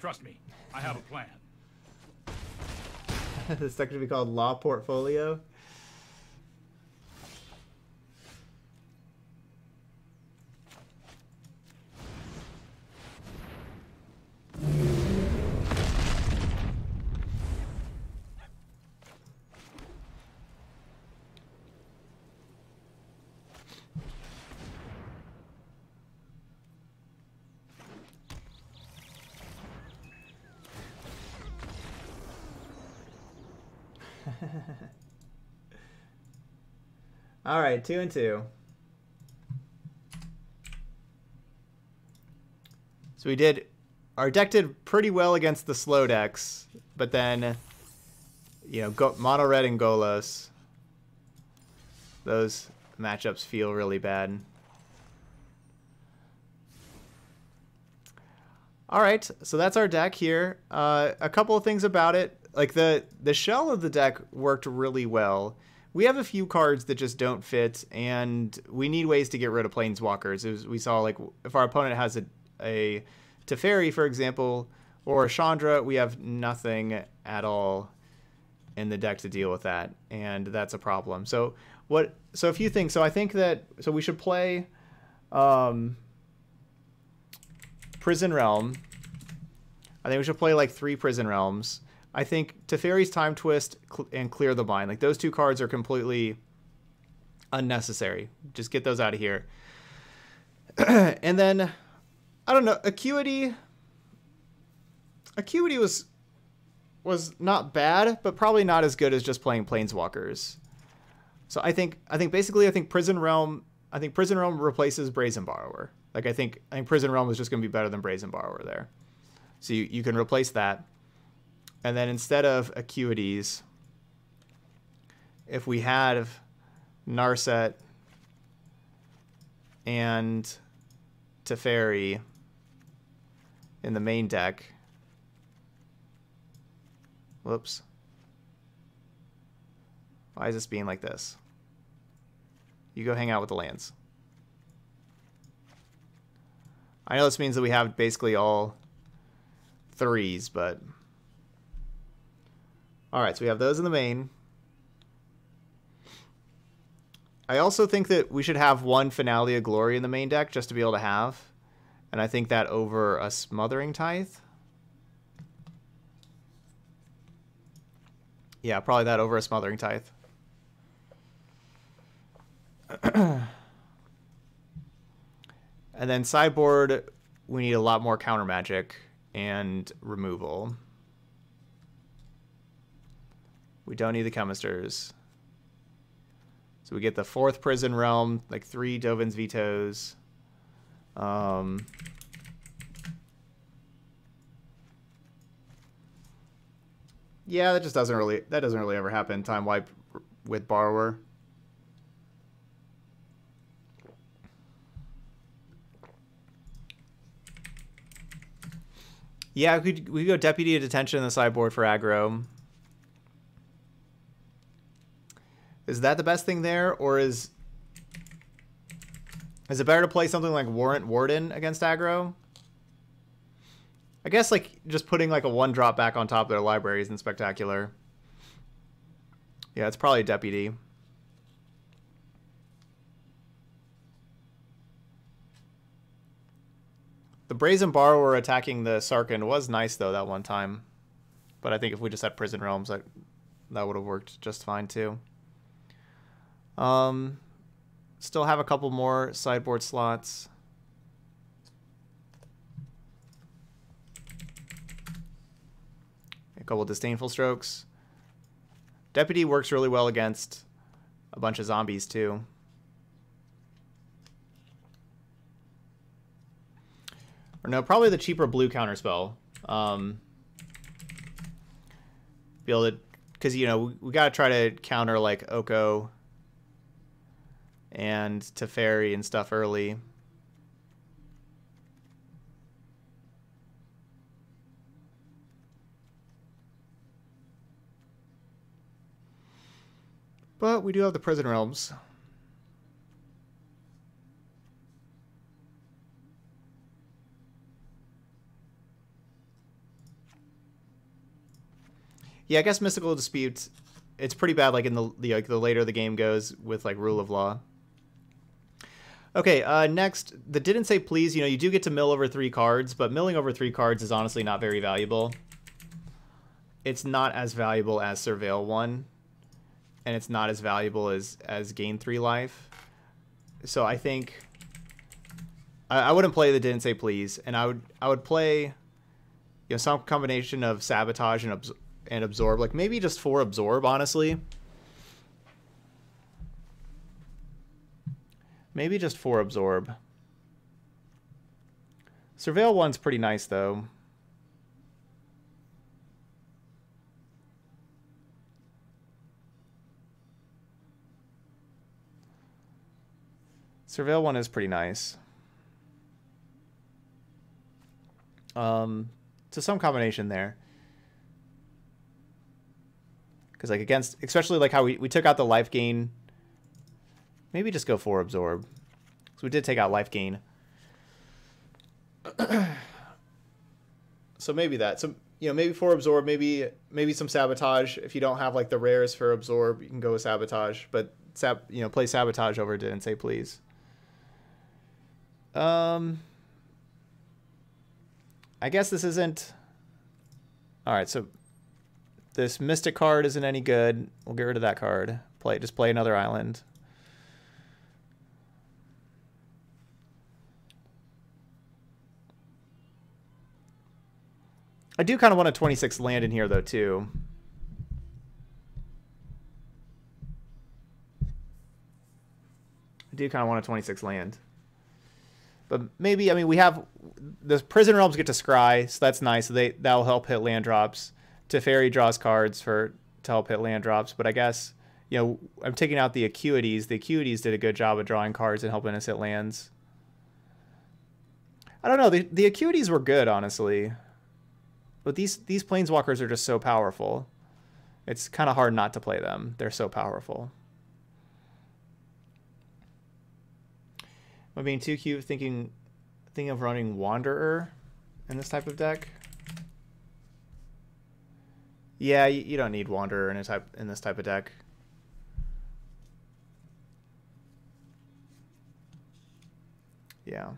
Trust me, I have a plan. This deck should be called Law Portfolio. All right, two and two. So we did, our deck did pretty well against the slow decks, but then, you know, go, mono red and Golos, those matchups feel really bad. All right, so that's our deck here. Uh, a couple of things about it, like the the shell of the deck worked really well. We have a few cards that just don't fit, and we need ways to get rid of planeswalkers. It was, we saw, like, if our opponent has a, a Teferi, for example, or a Chandra, we have nothing at all in the deck to deal with that, and that's a problem. So what? So a few things. So I think that so we should play um, Prison Realm. I think we should play like three Prison Realms. I think Teferi's Time Twist and Clear the Mind, like those two cards are completely unnecessary. Just get those out of here. And then, I don't know, Acuity. Acuity was was not bad, but probably not as good as just playing Planeswalkers. So I think I think basically I think Prison Realm I think Prison Realm replaces Brazen Borrower. Like I think I think Prison Realm is just going to be better than Brazen Borrower there. So you, you can replace that. And then instead of Acuities, if we had Narset and Teferi in the main deck, whoops, why is this being like this? You go hang out with the lands. I know this means that we have basically all threes, but... All right, so we have those in the main. I also think that we should have one Finale of Glory in the main deck just to be able to have. And I think that over a Smothering Tithe. Yeah, probably that over a Smothering Tithe. And then sideboard, we need a lot more counter magic and removal. We don't need the Chemisters. So we get the fourth Prison Realm, like three Dovin's Vetoes. Um, yeah, that just doesn't really that doesn't really ever happen. Time wipe with Borrower. Yeah, we could, we could go Deputy of Detention in the sideboard for aggro. Is that the best thing there, or is is it better to play something like Warrant Warden against aggro? I guess like just putting like a one drop back on top of their library isn't spectacular. Yeah, it's probably Deputy. The Brazen Borrower attacking the Sarkhan was nice though that one time, but I think if we just had Prison Realms, that that would have worked just fine too. Um, still have a couple more sideboard slots. A couple Disdainful Strokes. Deputy works really well against a bunch of zombies too. Or no, probably the cheaper blue counterspell. Um, be able to, because, you know, we, we got to try to counter, like, Oko and Teferi and stuff early. But we do have the Prison Realms. Yeah, I guess Mystical Dispute, it's pretty bad, like, in the, the like the later the game goes with, like, Rule of Law. Okay, uh, next, the Didn't Say Please, you know, you do get to mill over three cards, but milling over three cards is honestly not very valuable. It's not as valuable as Surveil one. And it's not as valuable as, as gain three life. So I think I, I wouldn't play the Didn't Say Please, and I would I would play, you know, some combination of Sabotage and, and Absorb, like maybe just four Absorb, honestly. Maybe just four Absorb. Surveil one's pretty nice though. Surveil one is pretty nice. Um, so some combination there. Because, like, against, especially like how we, we took out the life gain. Maybe just go for Absorb. Because we did take out life gain. So maybe that. So, you know, maybe for Absorb, maybe maybe some Sabotage. If you don't have, like, the rares for Absorb, you can go with Sabotage. But, sab you know, play Sabotage over Didn't Say Please. Um, I guess this isn't... Alright, so this Mystic card isn't any good. We'll get rid of that card. Play, just play another island. I do kind of want a twenty-six land in here, though, too. I do kind of want a twenty-six land. But maybe, I mean, we have... The Prison Realms get to scry, so that's nice. They That'll help hit land drops. Teferi draws cards for to help hit land drops. But I guess, you know, I'm taking out the Acuities. The Acuities did a good job of drawing cards and helping us hit lands. I don't know. The, the Acuities were good, honestly. But these, these Planeswalkers are just so powerful. It's kind of hard not to play them. They're so powerful. Am I being too cute thinking... Thing of running Wanderer in this type of deck? Yeah, you, you don't need Wanderer in a type in this type of deck. Yeah.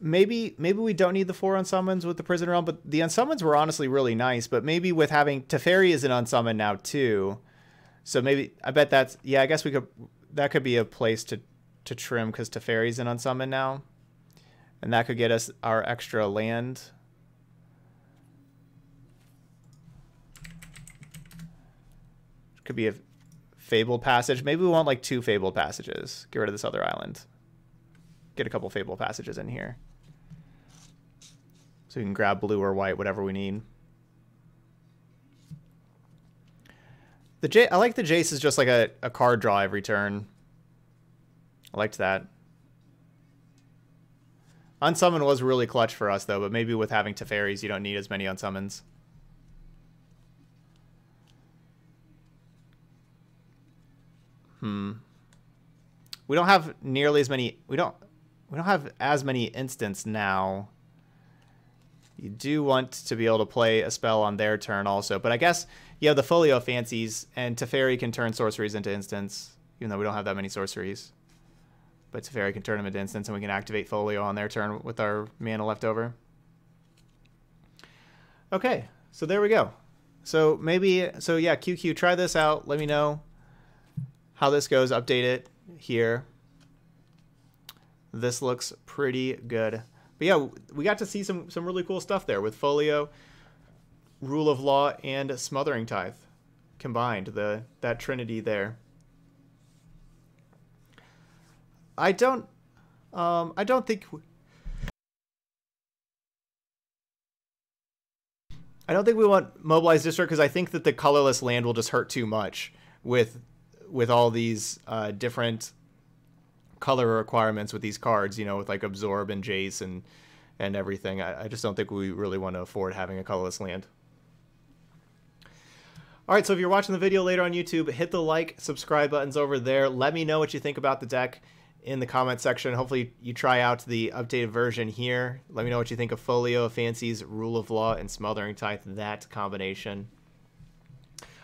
Maybe maybe we don't need the four unsummons with the Prison Realm, but the unsummons were honestly really nice. But maybe with having Teferi is an unsummon now too, so maybe I bet that's yeah. I guess we could that could be a place to. to trim, because Teferi's in Unsummon now. And that could get us our extra land. Could be a Fabled Passage. Maybe we want, like, two Fabled Passages. Get rid of this other island. Get a couple Fabled Passages in here. So we can grab blue or white, whatever we need. The J I like the Jace is just like a, a card draw every turn. I liked that. Unsummon was really clutch for us, though, but maybe with having Teferis, you don't need as many Unsummons. Hmm. We don't have nearly as many... We don't, we don't have as many instants now. You do want to be able to play a spell on their turn also, but I guess you have the Folio of Fancies, and Teferi can turn sorceries into instants, even though we don't have that many sorceries. But Teferi can turn them into instants, and we can activate Folio on their turn with our mana left over. Okay, so there we go. So maybe, so yeah, Q Q, try this out. Let me know how this goes. Update it here. This looks pretty good. But yeah, we got to see some, some really cool stuff there with Folio, Rule of Law, and Smothering Tithe combined, the that trinity there. I don't Um, I don't think... I don't think we want Mobilize Disrupt, because I think that the colorless land will just hurt too much with with all these uh, different color requirements with these cards, you know, with like Absorb and Jace and, and everything. I, I just don't think we really want to afford having a colorless land. All right, so if you're watching the video later on YouTube, hit the like, subscribe buttons over there. Let me know what you think about the deck in the comment section. Hopefully you try out the updated version here. Let me know what you think of Folio of Fancies, Rule of Law, and Smothering Tithe, that combination.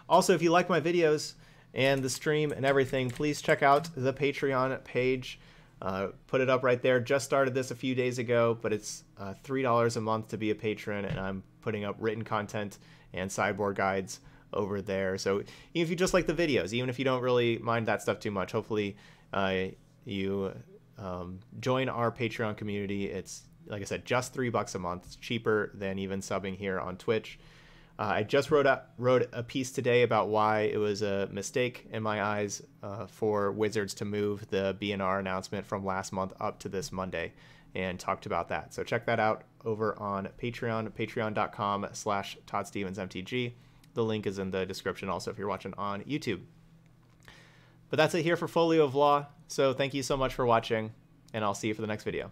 Also, if you like my videos and the stream and everything, please check out the Patreon page. Uh, put it up right there. Just started this a few days ago, but it's uh, three dollars a month to be a patron, and I'm putting up written content and sideboard guides over there. So even if you just like the videos, even if you don't really mind that stuff too much, hopefully uh, you um, join our Patreon community. It's, like I said, just three bucks a month. It's cheaper than even subbing here on Twitch. Uh, I just wrote a, wrote a piece today about why it was a mistake in my eyes uh, for Wizards to move the B N R announcement from last month up to this Monday, and talked about that. So check that out over on Patreon, patreon dot com slash Todd Stevens M T G. The link is in the description also if you're watching on YouTube. But that's it here for Folio of Law. So thank you so much for watching, and I'll see you for the next video.